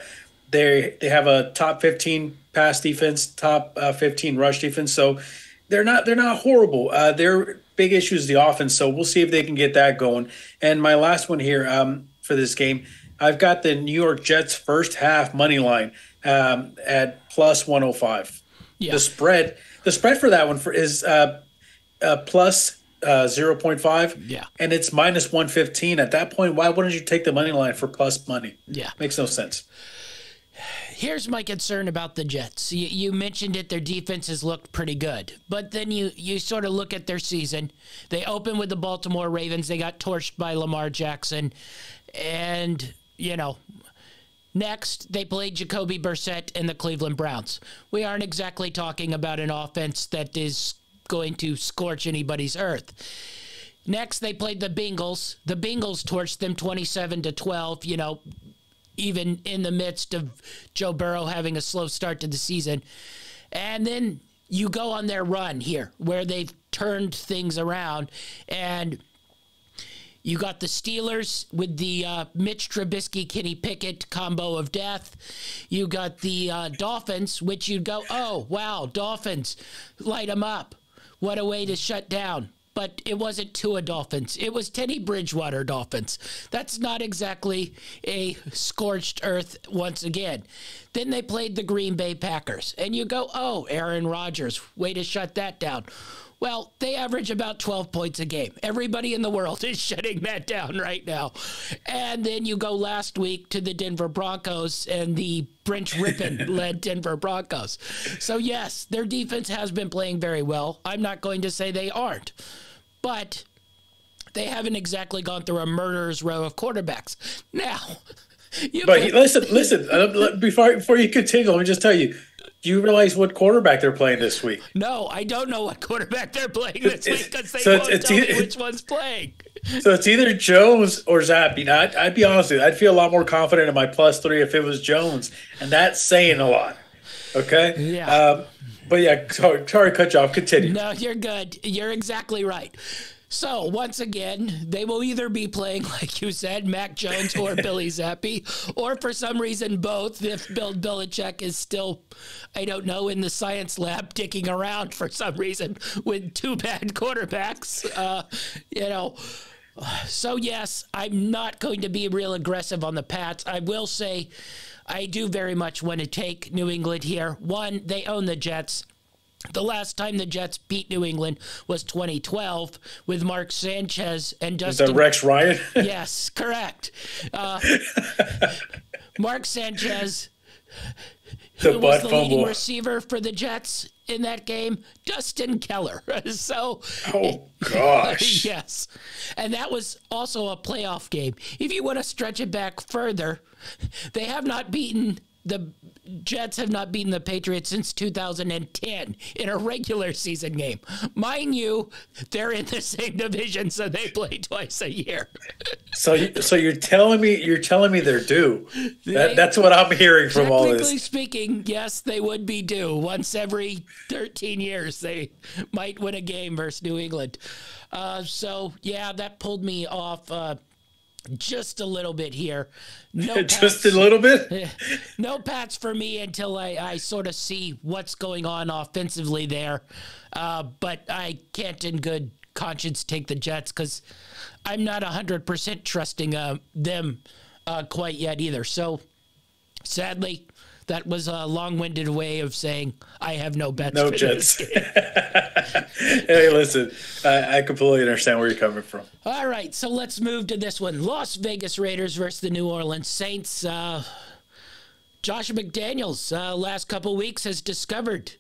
they they have a top fifteen pass defense, top uh, fifteen rush defense. So they're not they're not horrible. Uh, their big issue is the offense. So we'll see if they can get that going. And my last one here um, for this game, I've got the New York Jets first half money line um, at plus one oh five. Yeah. The spread. The spread for that one for is uh, uh, plus uh, zero point five, yeah, and it's minus one fifteen. At that point, why wouldn't you take the money line for plus money? Yeah. Makes no sense. Here's my concern about the Jets. You, you mentioned it. Their defense has looked pretty good. But then you, you sort of look at their season. They opened with the Baltimore Ravens. They got torched by Lamar Jackson. And, you know... Next, they played Jacoby Brissett and the Cleveland Browns. We aren't exactly talking about an offense that is going to scorch anybody's earth. Next, they played the Bengals. The Bengals torched them twenty-seven to twelve, you know, even in the midst of Joe Burrow having a slow start to the season. And then you go on their run here where they've turned things around. And you got the Steelers with the uh, Mitch Trubisky-Kenny Pickett combo of death. You got the uh, Dolphins, which you'd go, oh, wow, Dolphins, light them up. What a way to shut down. But it wasn't Tua Dolphins. It was Teddy Bridgewater Dolphins. That's not exactly a scorched earth once again. Then they played the Green Bay Packers. And you go, oh, Aaron Rodgers, way to shut that down. Well, they average about twelve points a game. Everybody in the world is shutting that down right now. And then you go last week to the Denver Broncos and the Brent Rippon-led Denver Broncos. So, yes, their defense has been playing very well. I'm not going to say they aren't. But they haven't exactly gone through a murderer's row of quarterbacks. Now, you But he, listen, listen, before, before you continue, let me just tell you, do you realize what quarterback they're playing this week? No, I don't know what quarterback they're playing this week because they so won't it's, it's tell either, me which one's playing. So it's either Jones or Zappe. Now, I'd, I'd be honest with you, I'd feel a lot more confident in my plus three if it was Jones, and that's saying a lot. Okay? Yeah. Um, but, yeah, sorry, sorry to cut you off. Continue. No, you're good. You're exactly right. So, once again, they will either be playing, like you said, Mac Jones or Billy Zappe, or for some reason both, if Bill Belichick is still, I don't know, in the science lab dicking around for some reason with two bad quarterbacks, uh, you know. So, yes, I'm not going to be real aggressive on the Pats. I will say I do very much want to take New England here. One, they own the Jets. The last time the Jets beat New England was twenty twelve with Mark Sanchez and Justin. Is that Rex Ryan? Yes, correct. Uh, Mark Sanchez, who was the leading receiver for the Jets in that game, Justin Keller. So, oh, gosh. Yes. And that was also a playoff game. If you want to stretch it back further, they have not beaten the Jets have not beaten the Patriots since two thousand ten in a regular season game. Mind you, they're in the same division, so they play twice a year. So, so you're telling me you're telling me they're due. They, that, that's what I'm hearing from all this. Technically speaking, yes, they would be due. Once every thirteen years, they might win a game versus New England. Uh, so, yeah, that pulled me off uh, just a little bit here. No Pats. Just a little bit? No Pats for me until I, I sort of see what's going on offensively there. Uh, but I can't in good conscience take the Jets because I'm not one hundred percent trusting uh, them uh, quite yet either. So, sadly, that was a long-winded way of saying I have no bets. No Jets. Hey, listen, I, I completely understand where you're coming from. All right, so let's move to this one. Las Vegas Raiders versus the New Orleans Saints. Uh, Josh McDaniels, uh, last couple weeks, has discovered,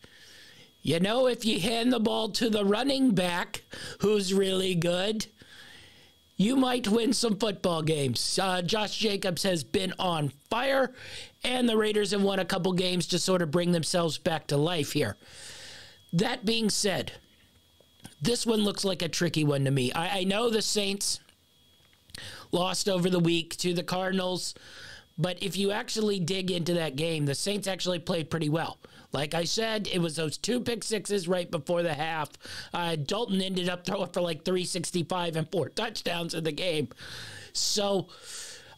you know, if you hand the ball to the running back, who's really good, you might win some football games. Uh, Josh Jacobs has been on fire, and the Raiders have won a couple games to sort of bring themselves back to life here. That being said, this one looks like a tricky one to me. I, I know the Saints lost over the week to the Cardinals, but if you actually dig into that game, the Saints actually played pretty well. Like I said, it was those two pick sixes right before the half. Uh, Dalton ended up throwing for like three sixty-five and four touchdowns in the game. So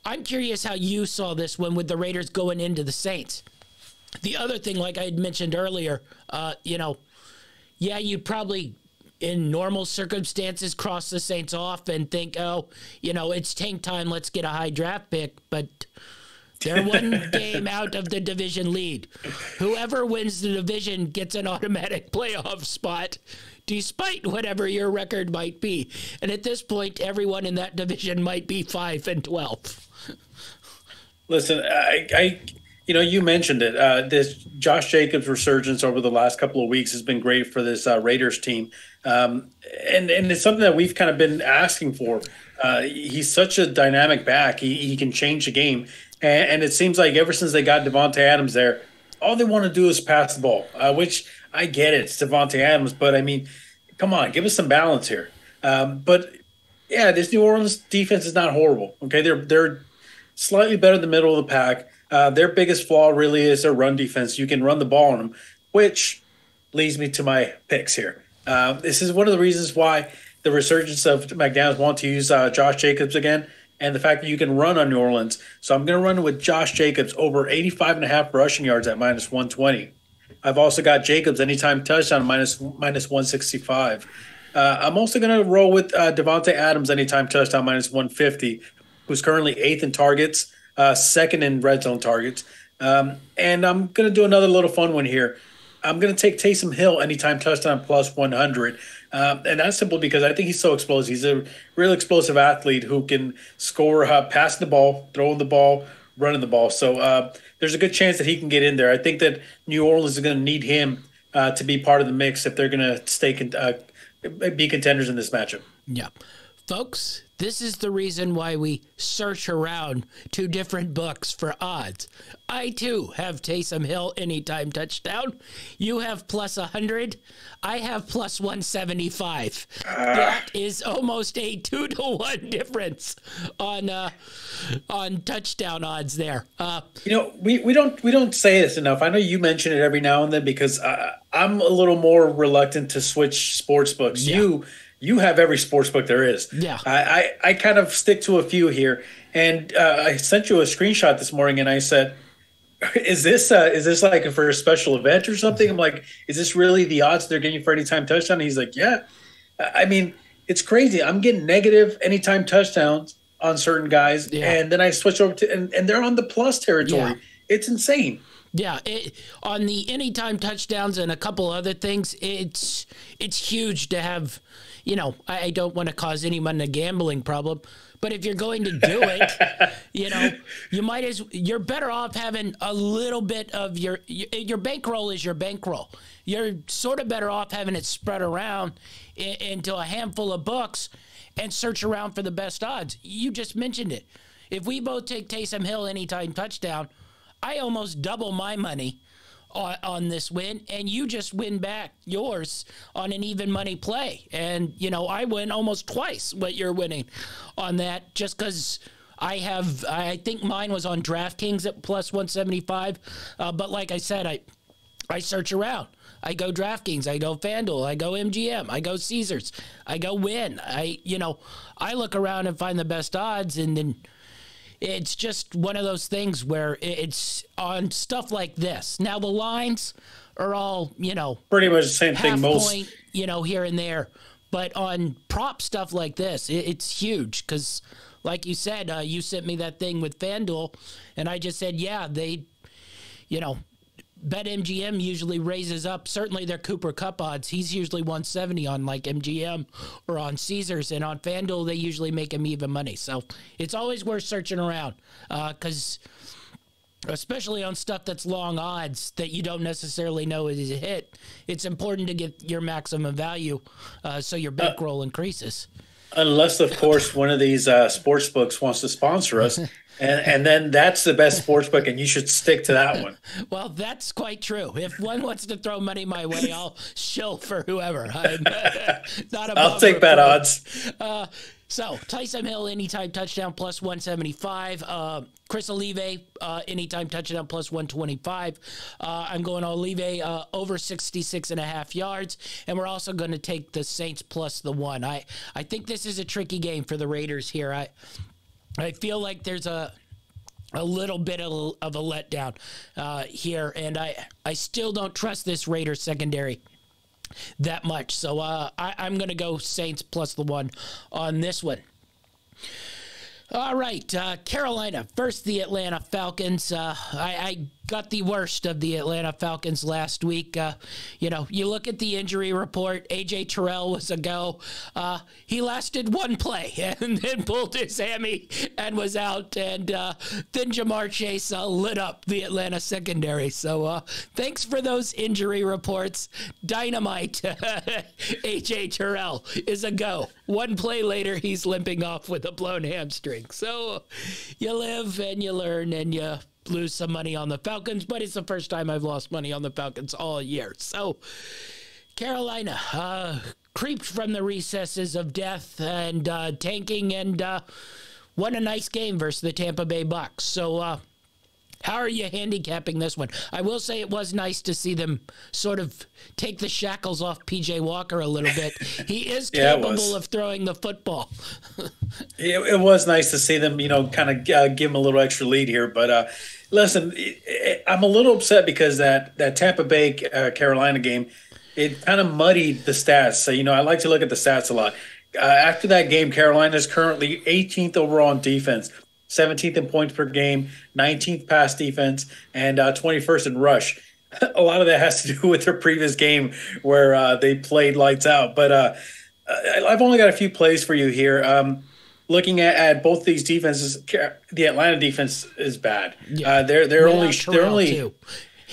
I'm curious how you saw this one with the Raiders going into the Saints. The other thing, like I had mentioned earlier, uh, you know, yeah, you'd probably in normal circumstances cross the Saints off and think, oh, you know, it's tank time, let's get a high draft pick, but they're one game out of the division lead. Whoever wins the division gets an automatic playoff spot, despite whatever your record might be. And at this point, everyone in that division might be five and twelve. Listen, I, I, you know, you mentioned it. Uh, this Josh Jacobs resurgence over the last couple of weeks has been great for this uh, Raiders team. Um, and, and it's something that we've kind of been asking for. Uh, he's such a dynamic back. He, he can change the game. And it seems like ever since they got Devontae Adams there, all they want to do is pass the ball, uh, which I get it, it's Devontae Adams. But, I mean, Come on, give us some balance here. Um, but yeah, this New Orleans defense is not horrible. Okay, they're they're slightly better than the middle of the pack. Uh, their biggest flaw really is their run defense. You can run the ball on them, which leads me to my picks here. Uh, this is one of the reasons why the resurgence of McDaniels want to use uh, Josh Jacobs again, and the fact that you can run on New Orleans. So I'm going to run with Josh Jacobs over eighty-five and a half rushing yards at minus one twenty. I've also got Jacobs anytime touchdown minus minus one sixty-five. Uh, I'm also going to roll with uh, Devontae Adams anytime touchdown minus one fifty, who's currently eighth in targets, uh, second in red zone targets. Um, and I'm going to do another little fun one here. I'm going to take Taysom Hill anytime touchdown plus one hundred. Um, and that's simple because I think he's so explosive. He's a real explosive athlete who can score, uh, passing the ball, throwing the ball, running the ball. So uh, there's a good chance that he can get in there. I think that New Orleans is going to need him uh, to be part of the mix if they're going to stay con- uh, be contenders in this matchup. Yeah. Folks, this is the reason why we search around two different books for odds. I, too, have Taysom Hill anytime touchdown. You have plus one hundred. I have plus one seventy-five. Uh, that is almost a two to one difference on uh, on touchdown odds there. Uh, you know, we, we don't we don't say this enough. I know you mention it every now and then because I, I'm a little more reluctant to switch sports books. Yeah. You You have every sports book there is. Yeah. I, I, I kind of stick to a few here. And uh, I sent you a screenshot this morning and I said, is this uh, is this like for a special event or something? I'm like, is this really the odds they're getting for anytime touchdown? And he's like, yeah. I mean, it's crazy. I'm getting negative anytime touchdowns on certain guys. Yeah. And then I switch over to, and, and they're on the plus territory. Yeah. It's insane. Yeah, it, on the anytime touchdowns and a couple other things, it's it's huge to have. You know, I, I don't want to cause anyone a gambling problem, but if you're going to do it, you know, you might as you're better off having a little bit of your your bankroll is your bankroll. You're sort of better off having it spread around in, into a handful of books and search around for the best odds. You just mentioned it. If we both take Taysom Hill anytime touchdown, I almost double my money on, on this win, and you just win back yours on an even money play. And, you know, I win almost twice what you're winning on that just because I have – I think mine was on DraftKings at plus one seventy-five. Uh, but like I said, I, I search around. I go DraftKings. I go FanDuel. I go M G M. I go Caesars. I go Wynn. I, you know, I look around and find the best odds, and then – it's just one of those things where it's on stuff like this. Now the lines are all, you know, pretty much the same thing. Most point, you know, here and there, but on prop stuff like this, it's huge because, like you said, uh, you sent me that thing with FanDuel, and I just said, yeah, they, you know, BetMGM usually raises up. Certainly their Cooper Kupp odds. He's usually one seventy on like M G M or on Caesars, and on FanDuel they usually make him even money. So it's always worth searching around because uh, especially on stuff that's long odds that you don't necessarily know is a hit, it's important to get your maximum value uh, so your bankroll uh, increases. Unless, of course, one of these uh, sports books wants to sponsor us. And, and then that's the best sports book, and you should stick to that one. Well, that's quite true. If one wants to throw money my way, I'll shill for whoever. I'm, not a I'll take bad odds. Uh, so Taysom Hill, anytime touchdown, plus one seventy-five. Uh, Chris Olave, uh, anytime touchdown, plus one twenty-five. Uh, I'm going Olave uh, over sixty-six and a half yards, and we're also going to take the Saints plus the one. I, I think this is a tricky game for the Raiders here. I – I feel like there's a a little bit of, of a letdown uh, here, and I, I still don't trust this Raiders secondary that much. So uh, I, I'm going to go Saints plus the one on this one. All right, uh, Carolina versus the Atlanta Falcons. Uh, I, I got the worst of the Atlanta Falcons last week. Uh, you know, you look at the injury report, A J Terrell was a go. Uh, he lasted one play and then pulled his hammy and was out. And uh, then Jamar Chase uh, lit up the Atlanta secondary. So uh, thanks for those injury reports. Dynamite. A J Terrell is a go. One play later, he's limping off with a blown hamstring. So you live and you learn and you lose some money on the Falcons, but it's the first time I've lost money on the Falcons all year. So Carolina, uh, creeped from the recesses of death and uh, tanking and uh, won a nice game versus the Tampa Bay Bucks. So uh, how are you handicapping this one? I will say it was nice to see them sort of take the shackles off P J Walker a little bit. He is yeah, capable of throwing the football. it, it was nice to see them, you know, kind of uh, give him a little extra lead here. But uh, listen, I'm a little upset because that, that Tampa Bay uh, Carolina game, it kind of muddied the stats. So, you know, I like to look at the stats a lot. Uh, after that game, Carolina is currently eighteenth overall in defense, seventeenth in points per game, nineteenth pass defense, and uh, twenty-first in rush. A lot of that has to do with their previous game where uh, they played lights out. But uh, I've only got a few plays for you here. Um, looking at, at both these defenses, the Atlanta defense is bad. Yeah. Uh, they're they're We're only they're only. Too.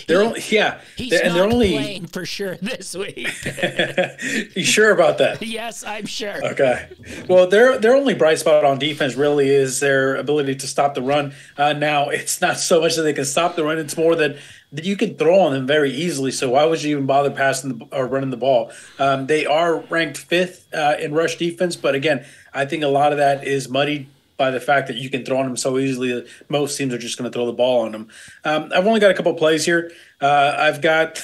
They're only, yeah, he's they're, not they're only, playing for sure this week. You sure about that? Yes, I'm sure. Okay. Well, their their only bright spot on defense really is their ability to stop the run. Uh, now, it's not so much that they can stop the run; it's more that that you can throw on them very easily. So why would you even bother passing the, or running the ball? Um, they are ranked fifth uh, in rush defense, but again, I think a lot of that is muddied by the fact that you can throw on them so easily that most teams are just going to throw the ball on them. Um, I've only got a couple of plays here. Uh, I've got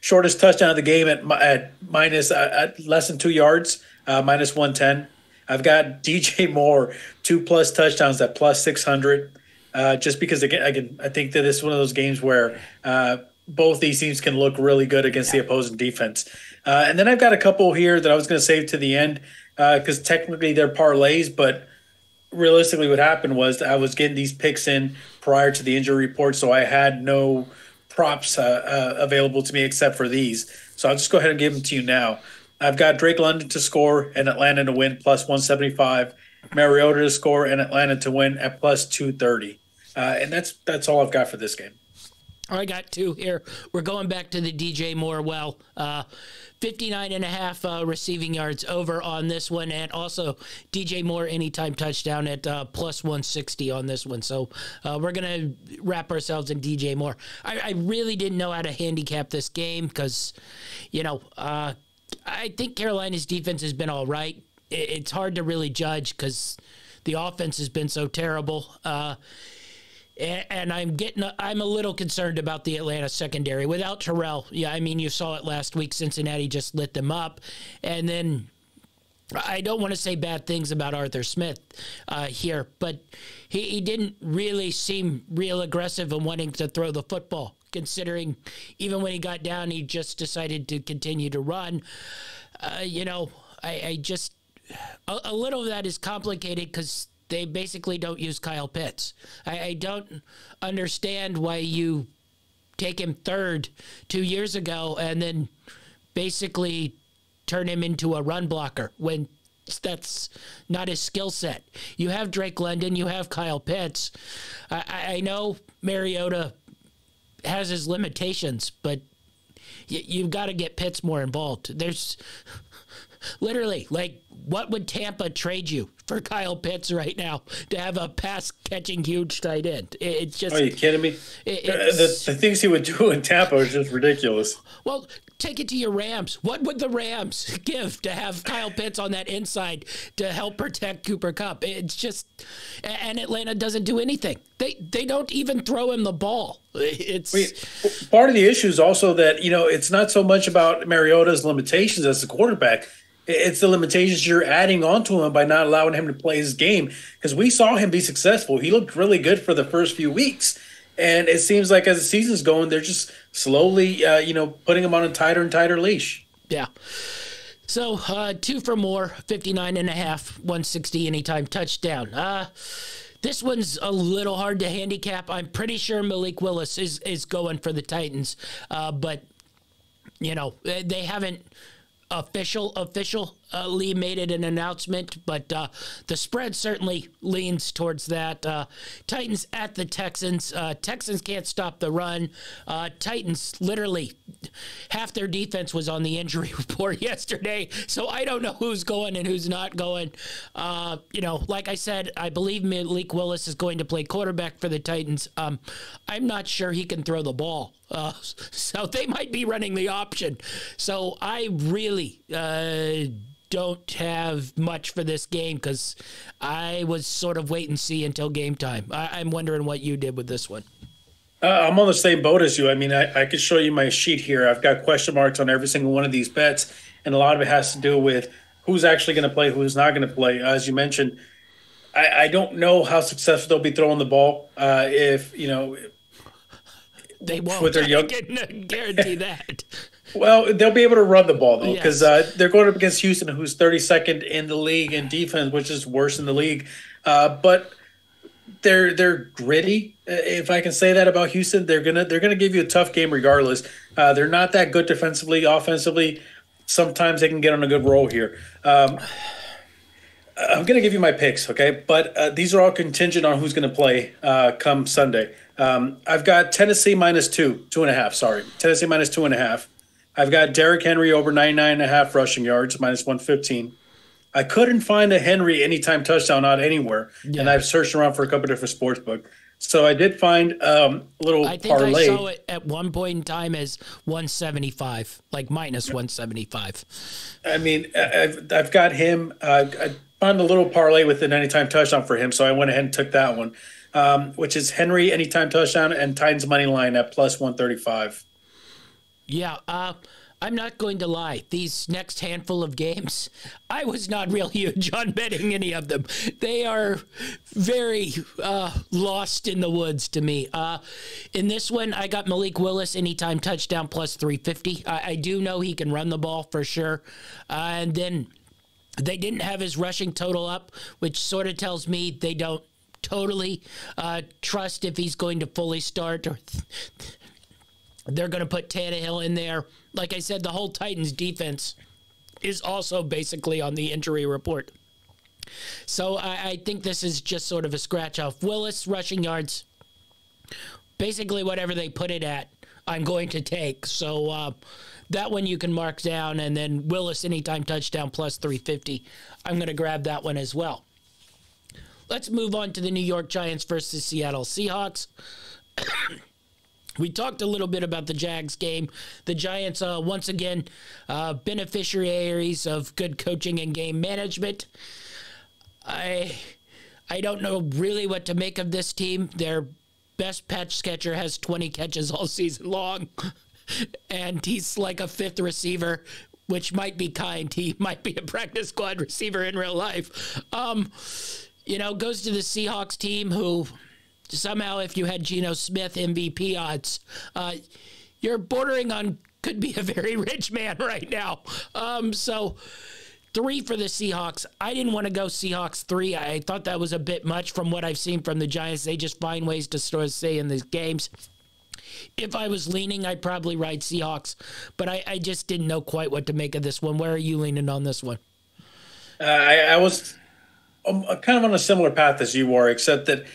shortest touchdown of the game at, at minus uh, at less than two yards, uh, minus one ten. I've got D J Moore, two-plus touchdowns at plus six hundred, uh, just because, again, I, can, I think that it's one of those games where uh, both these teams can look really good against the opposing defense. Uh, and then I've got a couple here that I was going to save to the end because uh, technically they're parlays, but realistically, what happened was I was getting these picks in prior to the injury report, so I had no props uh, uh, available to me except for these. So I'll just go ahead and give them to you now. I've got Drake London to score and Atlanta to win plus one seventy-five, Mariota to score and Atlanta to win at plus two thirty. Uh, and that's that's all I've got for this game. I got two here. We're going back to the D J Moore. Well, uh, fifty-nine and a half uh, receiving yards over on this one, and also D J Moore anytime touchdown at uh, plus one sixty on this one. So uh, we're going to wrap ourselves in D J Moore. I, I really didn't know how to handicap this game because, you know, uh, I think Carolina's defense has been all right. It, it's hard to really judge because the offense has been so terrible. Uh And I'm getting, I'm a little concerned about the Atlanta secondary without Terrell. Yeah, I mean, you saw it last week. Cincinnati just lit them up. And then I don't want to say bad things about Arthur Smith uh, here, but he, he didn't really seem real aggressive in wanting to throw the football, considering even when he got down, he just decided to continue to run. Uh, you know, I, I just, a, a little of that is complicated because they basically don't use Kyle Pitts. I, I don't understand why you take him third two years ago and then basically turn him into a run blocker when that's not his skill set. You have Drake London. You have Kyle Pitts. I, I know Mariota has his limitations, but you, you've got to get Pitts more involved. There's literally, like, what would Tampa trade you for Kyle Pitts right now to have a pass-catching huge tight end? It's just, are you kidding me? The, the things he would do in Tampa are just ridiculous. Well, take it to your Rams. What would the Rams give to have Kyle Pitts on that inside to help protect Cooper Kupp? It's just, and Atlanta doesn't do anything. They they don't even throw him the ball. It's Wait, part of the issue is also that, you know, it's not so much about Mariota's limitations as a quarterback. It's the limitations you're adding onto him by not allowing him to play his game, because we saw him be successful. He looked really good for the first few weeks, and it seems like as the season's going, they're just slowly, uh, you know, putting him on a tighter and tighter leash. Yeah. So uh, two for Moore, fifty-nine and a half, one sixty anytime touchdown. Uh, this one's a little hard to handicap. I'm pretty sure Malik Willis is, is going for the Titans, uh, but, you know, they haven't – Official, official uh, Lee made it an announcement, but uh, the spread certainly leans towards that. Uh, Titans at the Texans. Uh, Texans can't stop the run. Uh, Titans, literally half their defense was on the injury report yesterday, so I don't know who's going and who's not going. Uh, you know, like I said, I believe Malik Willis is going to play quarterback for the Titans. Um, I'm not sure he can throw the ball. Uh, so they might be running the option. So I really uh, don't have much for this game because I was sort of wait and see until game time. I I'm wondering what you did with this one. Uh, I'm on the same boat as you. I mean, I, I could show you my sheet here. I've got question marks on every single one of these bets, and a lot of it has to do with who's actually going to play, who's not going to play. As you mentioned, I, I don't know how successful they'll be throwing the ball uh, if, you know – They won't. With their young... I can guarantee that. Well, they'll be able to run the ball, though, because yes. uh, they're going up against Houston, who's thirty-second in the league in defense, which is worse in the league. Uh, but they're they're gritty, if I can say that about Houston. They're gonna they're gonna give you a tough game regardless. Uh, they're not that good defensively, offensively. Sometimes they can get on a good roll here. Um, I'm gonna give you my picks, okay? But uh, these are all contingent on who's gonna play uh, come Sunday. Um, I've got Tennessee minus two, two and a half, sorry. Tennessee minus two and a half. I've got Derrick Henry over ninety-nine and a half rushing yards, minus one fifteen. I couldn't find a Henry anytime touchdown out anywhere, yeah. and I've searched around for a couple different sports books. So I did find um, a little parlay. I think parlay. I saw it at one point in time as one seventy-five, like minus one seventy-five. I mean, I've, I've got him. Uh, I found a little parlay with an anytime touchdown for him, so I went ahead and took that one. Um, which is Henry anytime touchdown and Titans money line at plus one thirty-five. Yeah, uh, I'm not going to lie. These next handful of games, I was not real huge on betting any of them. They are very uh, lost in the woods to me. Uh, in this one, I got Malik Willis anytime touchdown plus three fifty. I, I do know he can run the ball for sure. Uh, and then they didn't have his rushing total up, which sort of tells me they don't totally uh, trust if he's going to fully start. Or th they're going to put Tannehill in there. Like I said, the whole Titans defense is also basically on the injury report. So I, I think this is just sort of a scratch off. Willis rushing yards, basically whatever they put it at, I'm going to take. So uh, that one you can mark down, and then Willis anytime touchdown plus three fifty. I'm going to grab that one as well. Let's move on to the New York Giants versus Seattle Seahawks. We talked a little bit about the Jags game. The Giants, uh, once again, uh, beneficiaries of good coaching and game management. I, I don't know really what to make of this team. Their best patch catcher has twenty catches all season long, and he's like a fifth receiver, which might be kind. He might be a practice squad receiver in real life. Um... You know, goes to the Seahawks team who somehow, if you had Geno Smith M V P odds, uh, you're bordering on could be a very rich man right now. Um, so three for the Seahawks. I didn't want to go Seahawks three. I thought that was a bit much from what I've seen from the Giants. They just find ways to sort of stay in these games. If I was leaning, I'd probably ride Seahawks, but I, I just didn't know quite what to make of this one. Where are you leaning on this one? Uh, I, I was... I'm kind of on a similar path as you are, except that,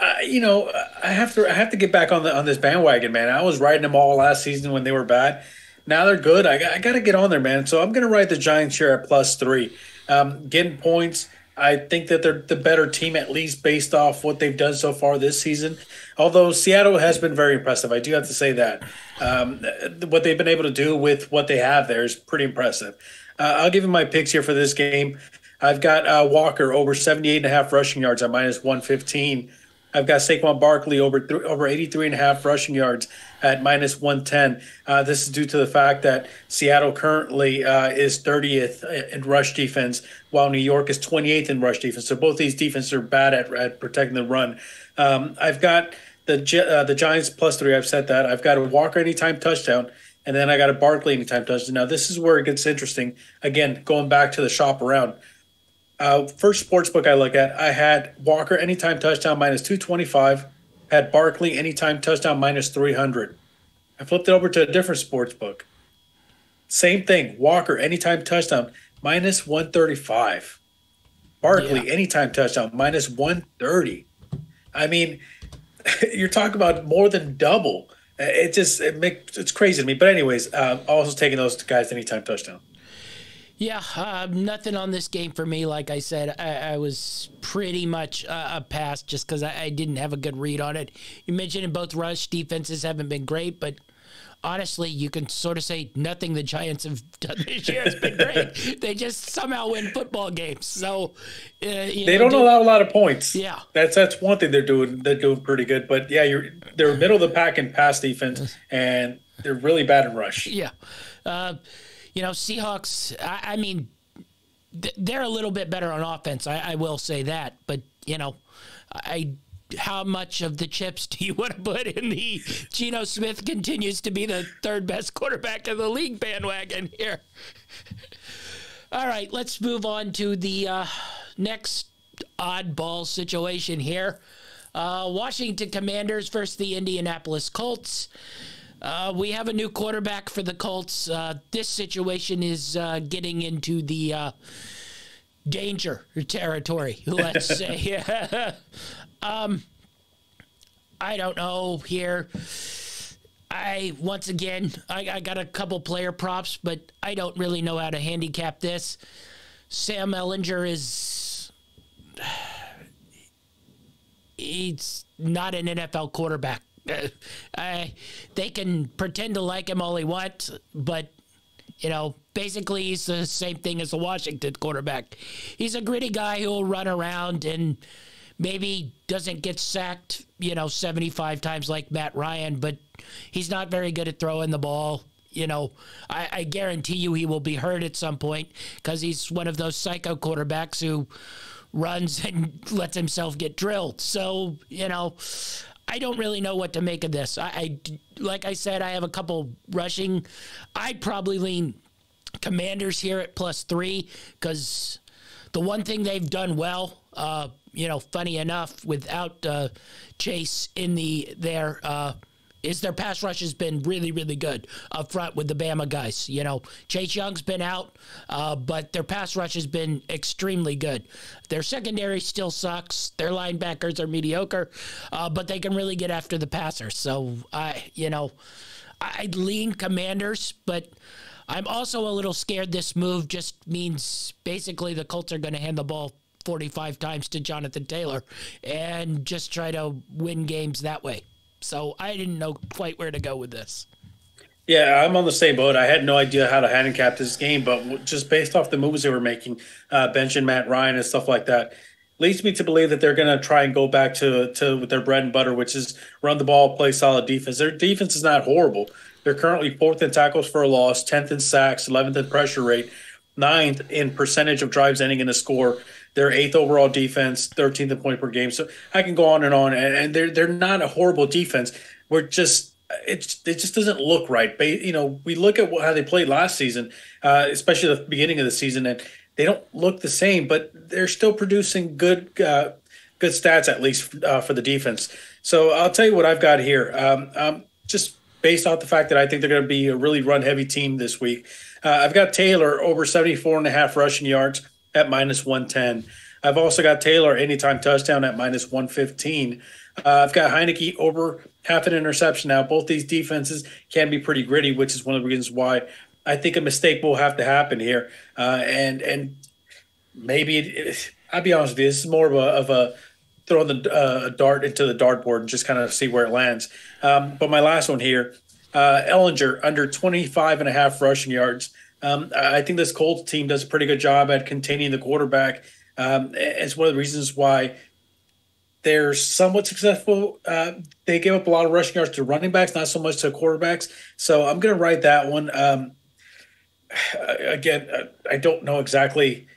uh, you know, I have to I have to get back on the on this bandwagon, man. I was riding them all last season when they were bad. Now they're good. I, I got to get on there, man. So I'm going to ride the Giants here at plus three. Um, getting points, I think that they're the better team, at least based off what they've done so far this season. Although Seattle has been very impressive. I do have to say that. Um, what they've been able to do with what they have there is pretty impressive. Uh, I'll give you my picks here for this game. I've got uh, Walker over seventy-eight and a half rushing yards at minus one fifteen. I've got Saquon Barkley over th over eighty-three and a half rushing yards at minus one ten. Uh, this is due to the fact that Seattle currently uh, is thirtieth in rush defense, while New York is twenty-eighth in rush defense. So both these defenses are bad at, at protecting the run. Um, I've got the uh, the Giants plus three. I've said that. I've got a Walker anytime touchdown. And then I got a Barkley anytime touchdown. Now this is where it gets interesting. Again, going back to the shop around. Uh, first sports book I look at, I had Walker anytime touchdown minus two twenty-five, had Barkley anytime touchdown minus three hundred. I flipped it over to a different sports book. Same thing, Walker anytime touchdown minus one thirty-five. Barkley, yeah. anytime touchdown, minus one thirty. I mean, you're talking about more than double. It just it make, it's crazy to me. But anyways, uh, also taking those guys anytime touchdown. Yeah, uh, nothing on this game for me. Like I said, I, I was pretty much uh, a pass just because I, I didn't have a good read on it. You mentioned in both rush defenses haven't been great, but honestly, you can sort of say nothing the Giants have done this year has been great. They just somehow win football games. So uh, you they know, don't do, allow a lot of points. Yeah, that's that's one thing they're doing. They're doing pretty good, but yeah, you're they're middle of the pack in pass defense, and they're really bad in rush. Yeah. Uh, You know, Seahawks, I, I mean, th they're a little bit better on offense. I, I will say that. But, you know, I how much of the chips do you want to put in the Geno Smith continues to be the third best quarterback of the league bandwagon here? All right, let's move on to the uh, next oddball situation here. Uh, Washington Commanders versus the Indianapolis Colts. Uh, we have a new quarterback for the Colts. Uh, this situation is uh, getting into the uh, danger territory, let's say. um, I don't know here. I once again, I, I got a couple player props, but I don't really know how to handicap this. Sam Ehlinger is... he's not an N F L quarterback. Uh, I, they can pretend to like him all they want, but, you know, basically he's the same thing as the Washington quarterback. He's a gritty guy who will run around and maybe doesn't get sacked, you know, seventy-five times like Matt Ryan, but he's not very good at throwing the ball. You know, I, I guarantee you he will be hurt at some point because he's one of those psycho quarterbacks who runs and lets himself get drilled. So, you know... I don't really know what to make of this. I, I, like I said, I have a couple rushing. I'd probably lean Commanders here at plus three because the one thing they've done well, uh, you know, funny enough, without uh, Chase in the there, uh, is their pass rush has been really, really good up front with the Bama guys. You know, Chase Young's been out, uh, but their pass rush has been extremely good. Their secondary still sucks. Their linebackers are mediocre, uh, but they can really get after the passer. So, I, you know, I'd lean Commanders, but I'm also a little scared this move just means basically the Colts are going to hand the ball forty-five times to Jonathan Taylor and just try to win games that way. So I didn't know quite where to go with this. Yeah, I'm on the same boat. I had no idea how to handicap this game, but just based off the moves they were making, uh, benching Matt Ryan and stuff like that, leads me to believe that they're going to try and go back to to with their bread and butter, which is run the ball, play solid defense. Their defense is not horrible. They're currently fourth in tackles for a loss, tenth in sacks, eleventh in pressure rate, ninth in percentage of drives ending in a score. They're eighth overall defense, thirteenth in point per game. So I can go on and on, and, and they're they're not a horrible defense. We're just it's it just doesn't look right. But, you know, we look at what, how they played last season, uh, especially the beginning of the season, and they don't look the same. But they're still producing good uh, good stats, at least uh, for the defense. So I'll tell you what I've got here. Um, um, just based off the fact that I think they're going to be a really run heavy team this week, uh, I've got Taylor over seventy-four and a half rushing yards at minus one ten. I've also got Taylor anytime touchdown at minus one fifteen. Uh, I've got Heinecke over half an interception. Now, both these defenses can be pretty gritty, which is one of the reasons why I think a mistake will have to happen here. Uh, and and maybe, it, it, I'll be honest with you, this is more of a, of a throw the uh, dart into the dartboard and just kind of see where it lands. Um, but my last one here, uh, Ehlinger under twenty-five and a half rushing yards. Um, I think this Colts team does a pretty good job at containing the quarterback. Um, it's one of the reasons why they're somewhat successful. Uh, they give up a lot of rushing yards to running backs, not so much to quarterbacks. So I'm going to write that one. Um, again, I don't know exactly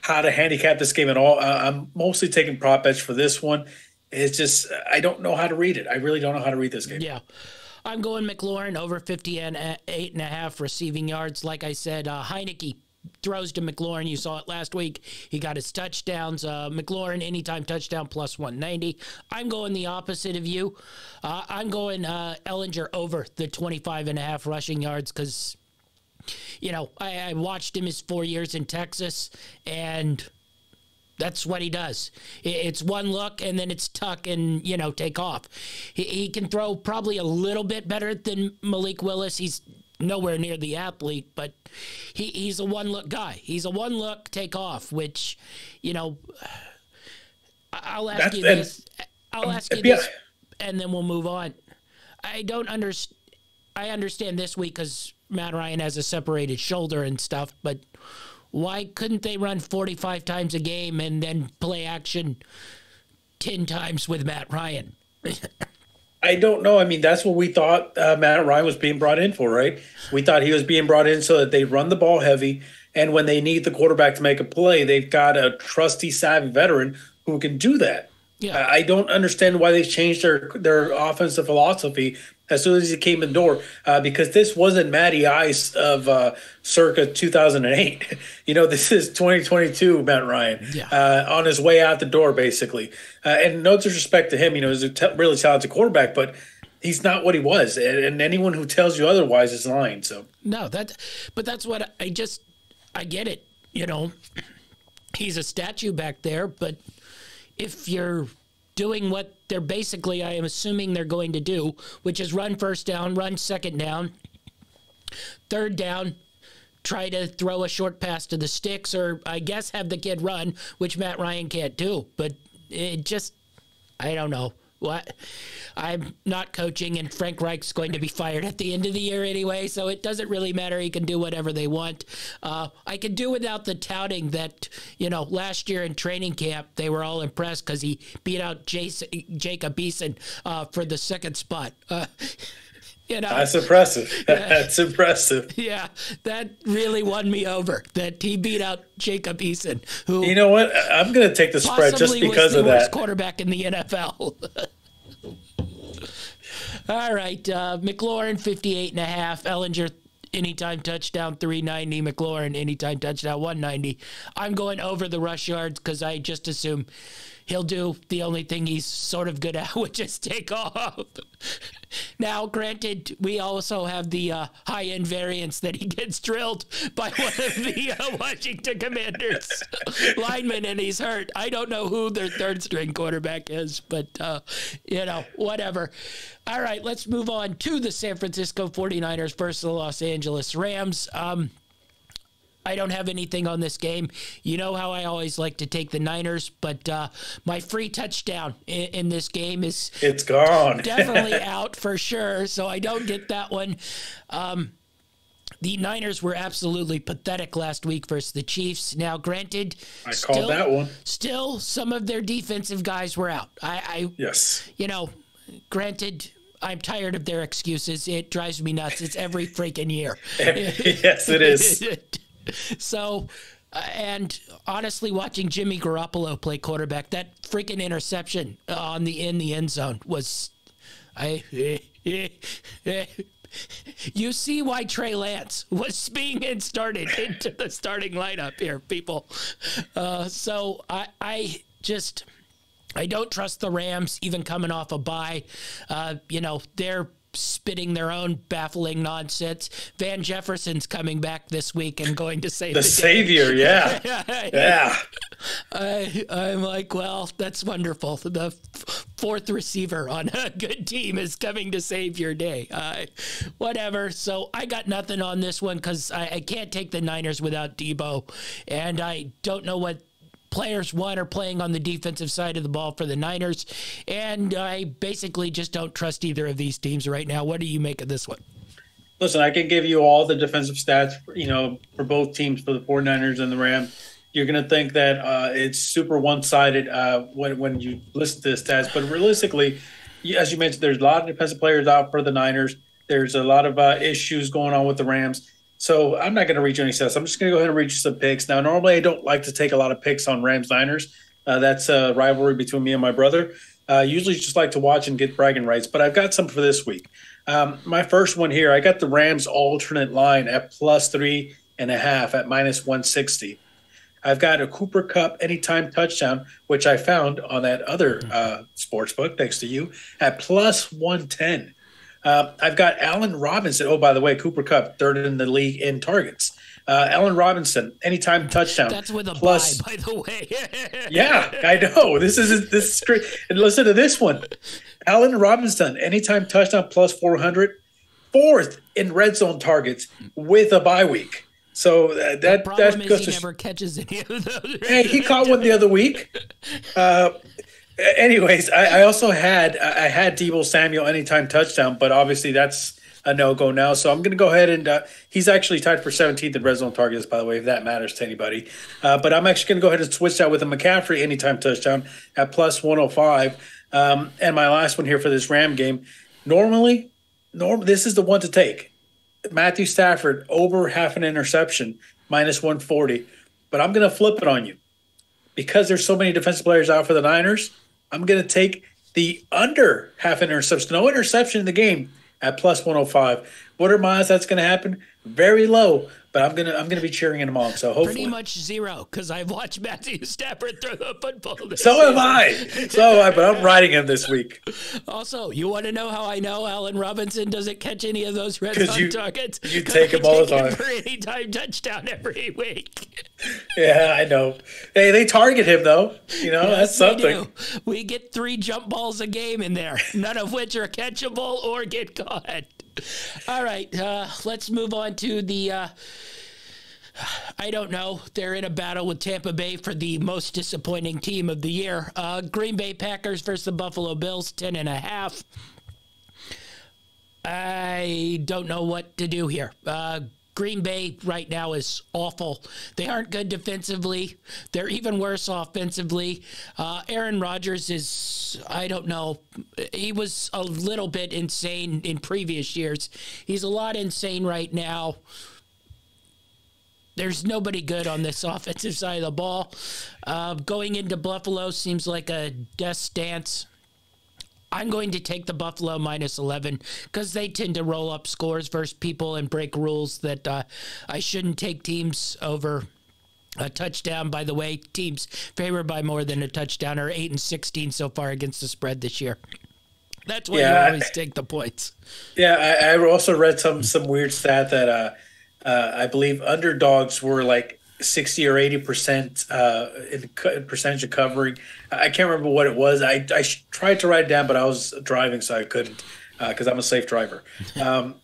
how to handicap this game at all. I'm mostly taking prop bets for this one. It's just I don't know how to read it. I really don't know how to read this game. Yeah. I'm going McLaurin over fifty and eight and a half receiving yards. Like I said, uh, Heinecke throws to McLaurin. You saw it last week. He got his touchdowns. Uh, McLaurin, anytime touchdown, plus one ninety. I'm going the opposite of you. Uh, I'm going uh, Ehlinger over the twenty-five and a half rushing yards because you know, I, I watched him his four years in Texas, and that's what he does. It's one look, and then it's tuck and, you know, take off. He, he can throw probably a little bit better than Malik Willis. He's nowhere near the athlete, but he, he's a one-look guy. He's a one-look take-off, which, you know, I'll ask That's, you this. I'll ask you yeah. this, and then we'll move on. I don't understand. I understand this week because Matt Ryan has a separated shoulder and stuff, but why couldn't they run forty-five times a game and then play action ten times with Matt Ryan? I don't know. I mean, that's what we thought uh, Matt Ryan was being brought in for, right? We thought he was being brought in so that they run the ball heavy, and when they need the quarterback to make a play, they've got a trusty, savvy veteran who can do that. Yeah. I don't understand why they changed their, their offensive philosophy as soon as he came in the door, uh, because this wasn't Matty Ice of uh, circa two thousand eight. You know, this is twenty twenty-two Matt Ryan, yeah. uh, on his way out the door, basically. Uh, and no disrespect to him, you know, he's a t really talented quarterback, but he's not what he was. And, and anyone who tells you otherwise is lying. So no, that, but that's what I just, I get it. You know, he's a statue back there, but if you're doing what they're basically, I am assuming they're going to do, which is run first down, run second down, third down, try to throw a short pass to the sticks, or I guess have the kid run, which Matt Ryan can't do. But it just, I don't know. What? I'm not coaching, and Frank Reich's going to be fired at the end of the year anyway, so it doesn't really matter. He can do whatever they want. Uh, I can do without the touting that, you know, last year in training camp, they were all impressed because he beat out Jason, Jacob Eason uh, for the second spot. Uh, you know, that's impressive. That's impressive. Yeah, that really won me over, that he beat out Jacob Eason, who, you know what, I'm going to take the spread just because of that. Possibly was the worst quarterback in the N F L. All right, uh, McLaurin fifty-eight and a half, Ellinger anytime touchdown three ninety, McLaurin anytime touchdown one ninety. I'm going over the rush yards because I just assume he'll do the only thing he's sort of good at, which is take off. Now, granted, we also have the uh, high-end variance that he gets drilled by one of the uh, Washington Commanders linemen, and he's hurt. I don't know who their third-string quarterback is, but, uh, you know, whatever. All right, let's move on to the San Francisco forty-niners versus the Los Angeles Rams. Um, I don't have anything on this game. You know how I always like to take the Niners, but uh, my free touchdown in, in this game is it's gone. Definitely out for sure, so I don't get that one. Um, the Niners were absolutely pathetic last week versus the Chiefs. Now, granted, I still, called that one. Still, some of their defensive guys were out. I, I yes, you know, granted, I'm tired of their excuses. It drives me nuts. It's every freaking year. Yes, it is. So, uh, and honestly, watching Jimmy Garoppolo play quarterback, that freaking interception on the in the end zone was, I, eh, eh, eh. You see why Trey Lance was being inserted into the starting lineup here, people. Uh, so I, I just, I don't trust the Rams even coming off a bye. Uh, you know, they're spitting their own baffling nonsense. Van Jefferson's coming back this week and going to save the, the savior. Yeah, yeah. I, I'm like, well, that's wonderful. The fourth receiver on a good team is coming to save your day. Uh, whatever. So I got nothing on this one because I, I can't take the Niners without Debo, and I don't know what players one are playing on the defensive side of the ball for the Niners, and I basically just don't trust either of these teams right now. What do you make of this one? Listen, I can give you all the defensive stats, you know, for both teams, for the forty-niners and the Rams. You're going to think that uh, it's super one-sided uh, when, when you listen to the stats, but realistically, as you mentioned, there's a lot of defensive players out for the Niners. There's a lot of uh, issues going on with the Rams. So I'm not going to read you any stats. I'm just going to go ahead and read you some picks. Now, normally I don't like to take a lot of picks on Rams-Niners. Uh, that's a rivalry between me and my brother. I uh, usually just like to watch and get bragging rights, but I've got some for this week. Um, my first one here, I got the Rams alternate line at plus three and a half at minus one sixty. I've got a Cooper Kupp anytime touchdown, which I found on that other uh, sports book, thanks to you, at plus one ten. Uh, I've got Allen Robinson. Oh, by the way, Cooper Kupp, third in the league in targets. Uh, Allen Robinson, anytime touchdown. That's with a plus, bye, by the way. Yeah, I know. This is this is great. And listen to this one. Allen Robinson, anytime touchdown, plus four hundred. Fourth in red zone targets with a bye week. So uh, that that goes he to never catches any of those. Hey, he caught one the other week. Uh, anyways, I, I also had I had Deebo Samuel anytime touchdown, but obviously that's a no go now. So I'm going to go ahead and uh, he's actually tied for seventeenth in red zone targets, by the way, if that matters to anybody. Uh, but I'm actually going to go ahead and switch that with a McCaffrey anytime touchdown at plus one oh five. Um, and my last one here for this Ram game. Normally, norm this is the one to take. Matthew Stafford over half an interception, minus one forty. But I'm going to flip it on you. Because there's so many defensive players out for the Niners, I'm going to take the under half interception. No interception in the game at plus one oh five. What are my odds that's going to happen? Very low, but I'm going to I'm going to be cheering him on. So hopefully pretty much zero, cuz I've watched Matthew Stafford throw the football. So am I. So am I, but I'm riding him this week. Also, you want to know how I know Allen Robinson doesn't catch any of those red zone you, targets? You take him all the time. For any time touchdown every week. Yeah, I know. Hey, they target him though. You know, yes, that's something. We get three jump balls a game in there, none of which are catchable or get caught. All right, uh, let's move on to the, uh, I don't know, they're in a battle with Tampa Bay for the most disappointing team of the year. Uh, Green Bay Packers versus the Buffalo Bills, ten and a half. I don't know what to do here. Uh, Green Bay right now is awful. They aren't good defensively. They're even worse offensively. Uh, Aaron Rodgers is, I don't know, he was a little bit insane in previous years. He's a lot insane right now. There's nobody good on this offensive side of the ball. Uh, going into Buffalo seems like a death dance. I'm going to take the Buffalo minus eleven because they tend to roll up scores versus people and break rules that uh, I shouldn't take teams over a touchdown. By the way, teams favored by more than a touchdown are eight and sixteen so far against the spread this year. That's why yeah, you always I, take the points. Yeah, I, I also read some some weird stat that uh, uh, I believe underdogs were like sixty or eighty percent uh, in percentage of covering. I can't remember what it was. I, I tried to write it down, but I was driving, so I couldn't because uh, I'm a safe driver. Um,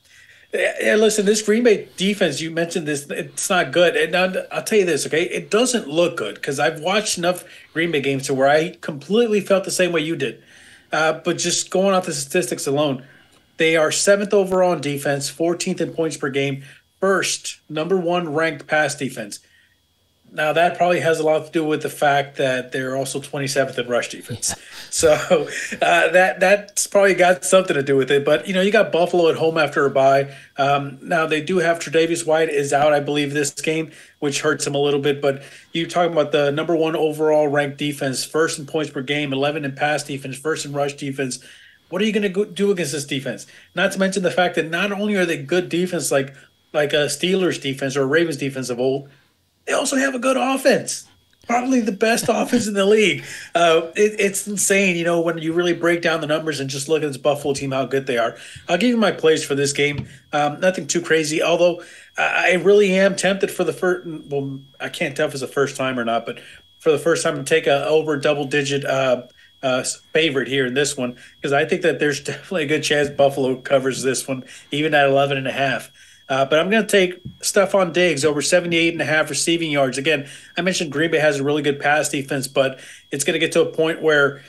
and listen, this Green Bay defense, you mentioned this, it's not good. And I'll, I'll tell you this, okay? It doesn't look good because I've watched enough Green Bay games to where I completely felt the same way you did. Uh, but just going off the statistics alone, they are seventh overall in defense, fourteenth in points per game, first, number one ranked pass defense. Now, that probably has a lot to do with the fact that they're also twenty-seventh in rush defense. Yeah. So uh, that that's probably got something to do with it. But, you know, you got Buffalo at home after a bye. Um, now, they do have Tre'Davious White is out, I believe, this game, which hurts him a little bit. But you're talking about the number one overall ranked defense, first in points per game, eleven in pass defense, first in rush defense. What are you going to do against this defense? Not to mention the fact that not only are they good defense like, like a Steelers defense or a Ravens defense of old, they also have a good offense, probably the best offense in the league. Uh, it, it's insane, you know, when you really break down the numbers and just look at this Buffalo team, how good they are. I'll give you my plays for this game. Um, nothing too crazy, although I really am tempted for the first – well, I can't tell if it's a first time or not, but for the first time to take a over double-digit uh, uh, favorite here in this one because I think that there's definitely a good chance Buffalo covers this one, even at eleven and a half. Uh, but I'm going to take Stephon Diggs over seventy-eight and a half receiving yards. Again, I mentioned Green Bay has a really good pass defense, but it's going to get to a point where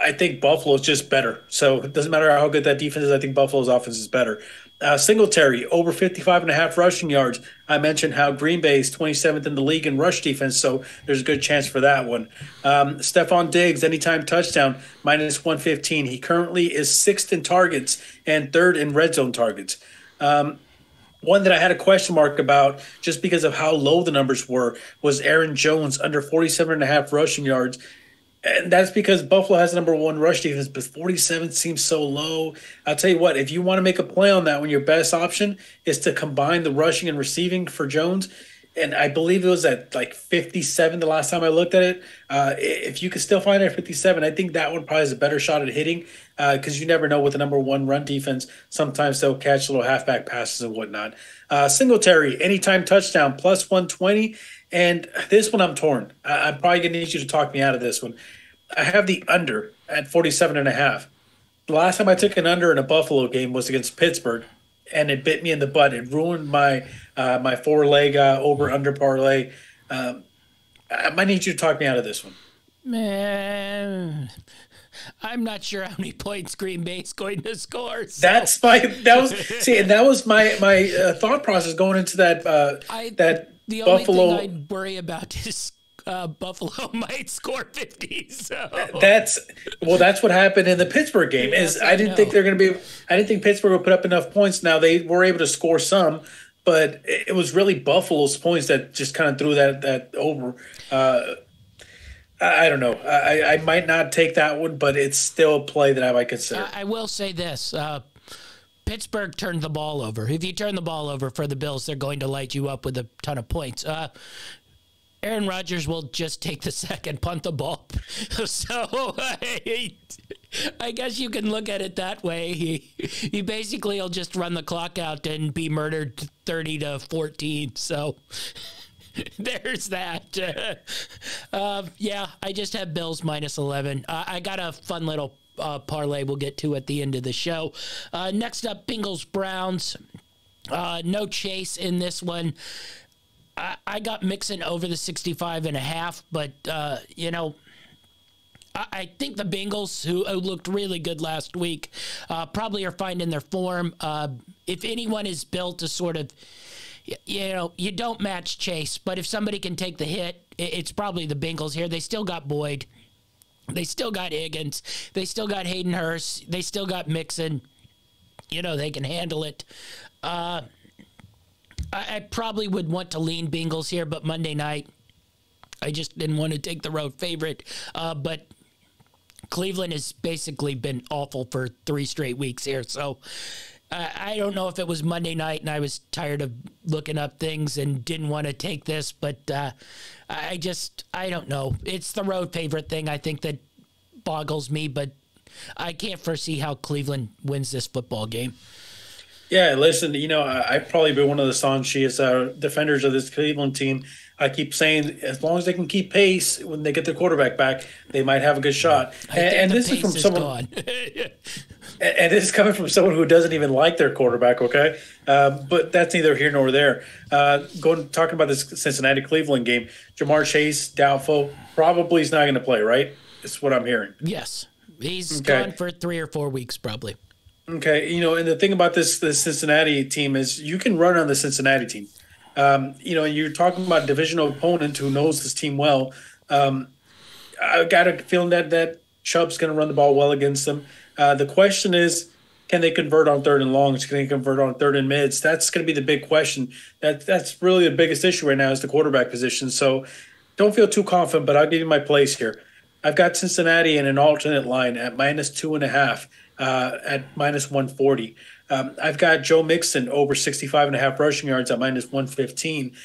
I think Buffalo is just better. So it doesn't matter how good that defense is. I think Buffalo's offense is better. Uh, Singletary over fifty-five and a half rushing yards. I mentioned how Green Bay is twenty-seventh in the league in rush defense, so there's a good chance for that one. Um, Stephon Diggs, anytime touchdown, minus one fifteen. He currently is sixth in targets and third in red zone targets. Um, One that I had a question mark about just because of how low the numbers were was Aaron Jones under forty-seven and a half rushing yards. And that's because Buffalo has the number one rush defense, but forty-seven seems so low. I'll tell you what, if you want to make a play on that one, your best option is to combine the rushing and receiving for Jones. and I believe it was at like fifty-seven the last time I looked at it. Uh, if you could still find it at fifty-seven, I think that one probably is a better shot at hitting, because uh, you never know with the number one run defense. Sometimes they'll catch little halfback passes and whatnot. Uh, Singletary, anytime touchdown, plus one twenty. And this one I'm torn. I- I'm probably going to need you to talk me out of this one. I have the under at forty-seven and a half. The last time I took an under in a Buffalo game was against Pittsburgh, and it bit me in the butt. It ruined my uh, my four-leg uh, over-under parlay. Um, I might need you to talk me out of this one. Man, I'm not sure how many points Green Bay's going to score. So. That's my that was see, and that was my my uh, thought process going into that uh, I, that the Buffalo. Only thing I'd worry about is. Uh, Buffalo might score fifty. So that's well. That's what happened in the Pittsburgh game. Is yes, I, I didn't know. think they're going to be. I didn't think Pittsburgh would put up enough points. Now they were able to score some, but it was really Buffalo's points that just kind of threw that that over. Uh, I, I don't know. I, I might not take that one, but it's still a play that I might consider. I, I will say this. Uh, Pittsburgh turned the ball over. If you turn the ball over for the Bills, they're going to light you up with a ton of points. Uh, Aaron Rodgers will just take the sack and punt the ball. So I, I guess you can look at it that way. He, he basically will just run the clock out and be murdered thirty to fourteen. So there's that. Uh, uh, yeah, I just have Bills minus eleven. Uh, I got a fun little uh, parlay we'll get to at the end of the show. Uh, next up, Bengals-Browns. Uh, no Chase in this one. I got Mixon over the sixty-five and a half, but, uh, you know, I, I think the Bengals, who, who looked really good last week, uh, probably are finding their form. Uh, if anyone is built to sort of, you know, you don't match Chase, but if somebody can take the hit, it, it's probably the Bengals here. They still got Boyd. They still got Higgins. They still got Hayden Hurst. They still got Mixon. You know, they can handle it. Uh I probably would want to lean Bengals here, but Monday night, I just didn't want to take the road favorite. Uh, but Cleveland has basically been awful for three straight weeks here. So uh, I don't know if it was Monday night and I was tired of looking up things and didn't want to take this, but uh, I just, I don't know. It's the road favorite thing, I think, that boggles me, but I can't foresee how Cleveland wins this football game. Yeah, listen, you know, I, I've probably been one of the staunchest uh, defenders of this Cleveland team. I keep saying as long as they can keep pace when they get their quarterback back, they might have a good shot. And, and this is from is someone, and, and this is coming from someone who doesn't even like their quarterback. Okay, uh, but that's neither here nor there. Uh, going talking about this Cincinnati Cleveland game, Jamar Chase doubtful, probably is not going to play. Right, it's what I'm hearing. Yes, he's okay. Gone for three or four weeks probably. Okay, you know, and the thing about this, this Cincinnati team is you can run on the Cincinnati team. Um, you know, and you're talking about a divisional opponent who knows this team well. Um, I got a feeling that, that Chubb's going to run the ball well against them. Uh, the question is, can they convert on third and longs? Can they convert on third and mids? That's going to be the big question. That That's really the biggest issue right now is the quarterback position. So don't feel too confident, but I'll give you my place here. I've got Cincinnati in an alternate line at minus two and a half. Uh, at minus one forty. Um, I've got Joe Mixon over sixty-five and a half rushing yards at minus one fifteen.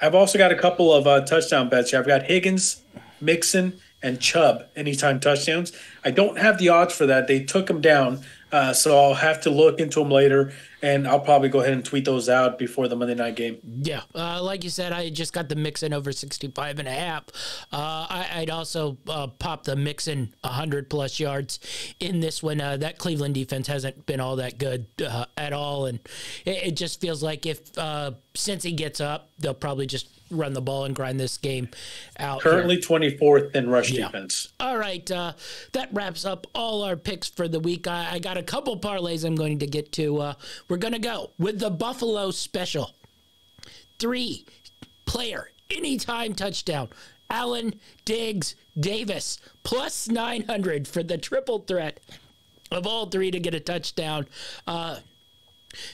I've also got a couple of uh, touchdown bets here. I've got Higgins, Mixon, and Chubb anytime touchdowns. I don't have the odds for that. They took them down, uh, so I'll have to look into them later, and I'll probably go ahead and tweet those out before the Monday night game. Yeah, uh, like you said, I just got the Mixon over sixty-five and a half. Uh, I, I'd also uh, pop the Mixon one hundred plus yards in this one. Uh, that Cleveland defense hasn't been all that good uh, at all, and it, it just feels like if uh, Cincy gets up, they'll probably just run the ball and grind this game out. Currently here. twenty-fourth in rush yeah. defense. All right, uh, that wraps up all our picks for the week. I, I got a couple parlays I'm going to get to. Uh, We're going to go with the Buffalo special. Three player, anytime touchdown. Allen, Diggs, Davis, plus nine hundred for the triple threat of all three to get a touchdown. Uh,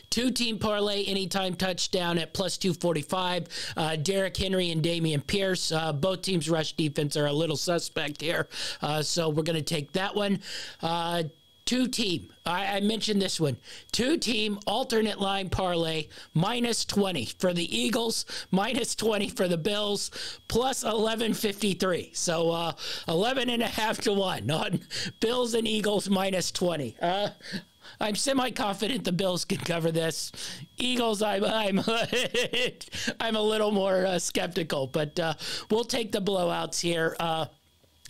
two-team parlay, anytime touchdown at plus two forty-five. Uh, Derrick Henry and Damian Pierce. Uh, both teams' rush defense are a little suspect here, uh, so we're going to take that one. Uh, two-team. I, I mentioned this one. Two-team alternate line parlay, minus twenty for the Eagles, minus twenty for the Bills, plus eleven fifty-three. So uh, eleven and a half to one on Bills and Eagles, minus twenty. Uh, I'm semi-confident the Bills can cover this. Eagles, I'm I'm, I'm a little more uh, skeptical, but uh, we'll take the blowouts here. Uh,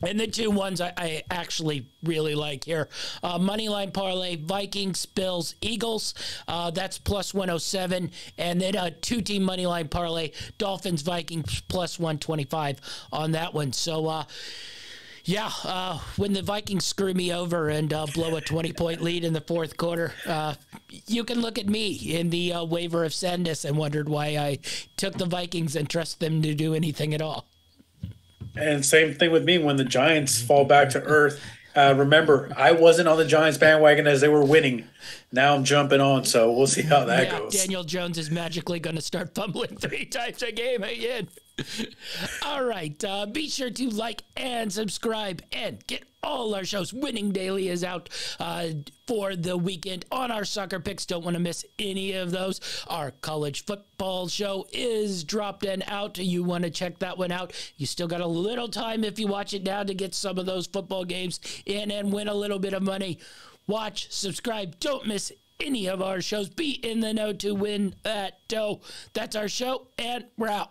And the two ones I, I actually really like here. Uh, Moneyline parlay, Vikings, Bills, Eagles. Uh, that's plus one oh seven. And then a two-team Moneyline parlay, Dolphins, Vikings, plus one twenty-five on that one. So, uh, yeah, uh, when the Vikings screw me over and uh, blow a twenty-point lead in the fourth quarter, uh, you can look at me in the uh, waiver of sadness and wondered why I took the Vikings and trust them to do anything at all. And same thing with me when the Giants fall back to earth. Uh, remember, I wasn't on the Giants bandwagon as they were winning. Now I'm jumping on, so we'll see how that yeah, goes. Daniel Jones is magically going to start fumbling three times a game again. All right. Uh, be sure to like and subscribe and get all our shows. Winning Daily is out uh, for the weekend on our soccer picks. Don't want to miss any of those. Our college football show is dropped and out. You want to check that one out. You still got a little time if you watch it now to get some of those football games in and win a little bit of money. Watch, subscribe, don't miss any of our shows. Be in the know to win that dough. That's our show, and we're out.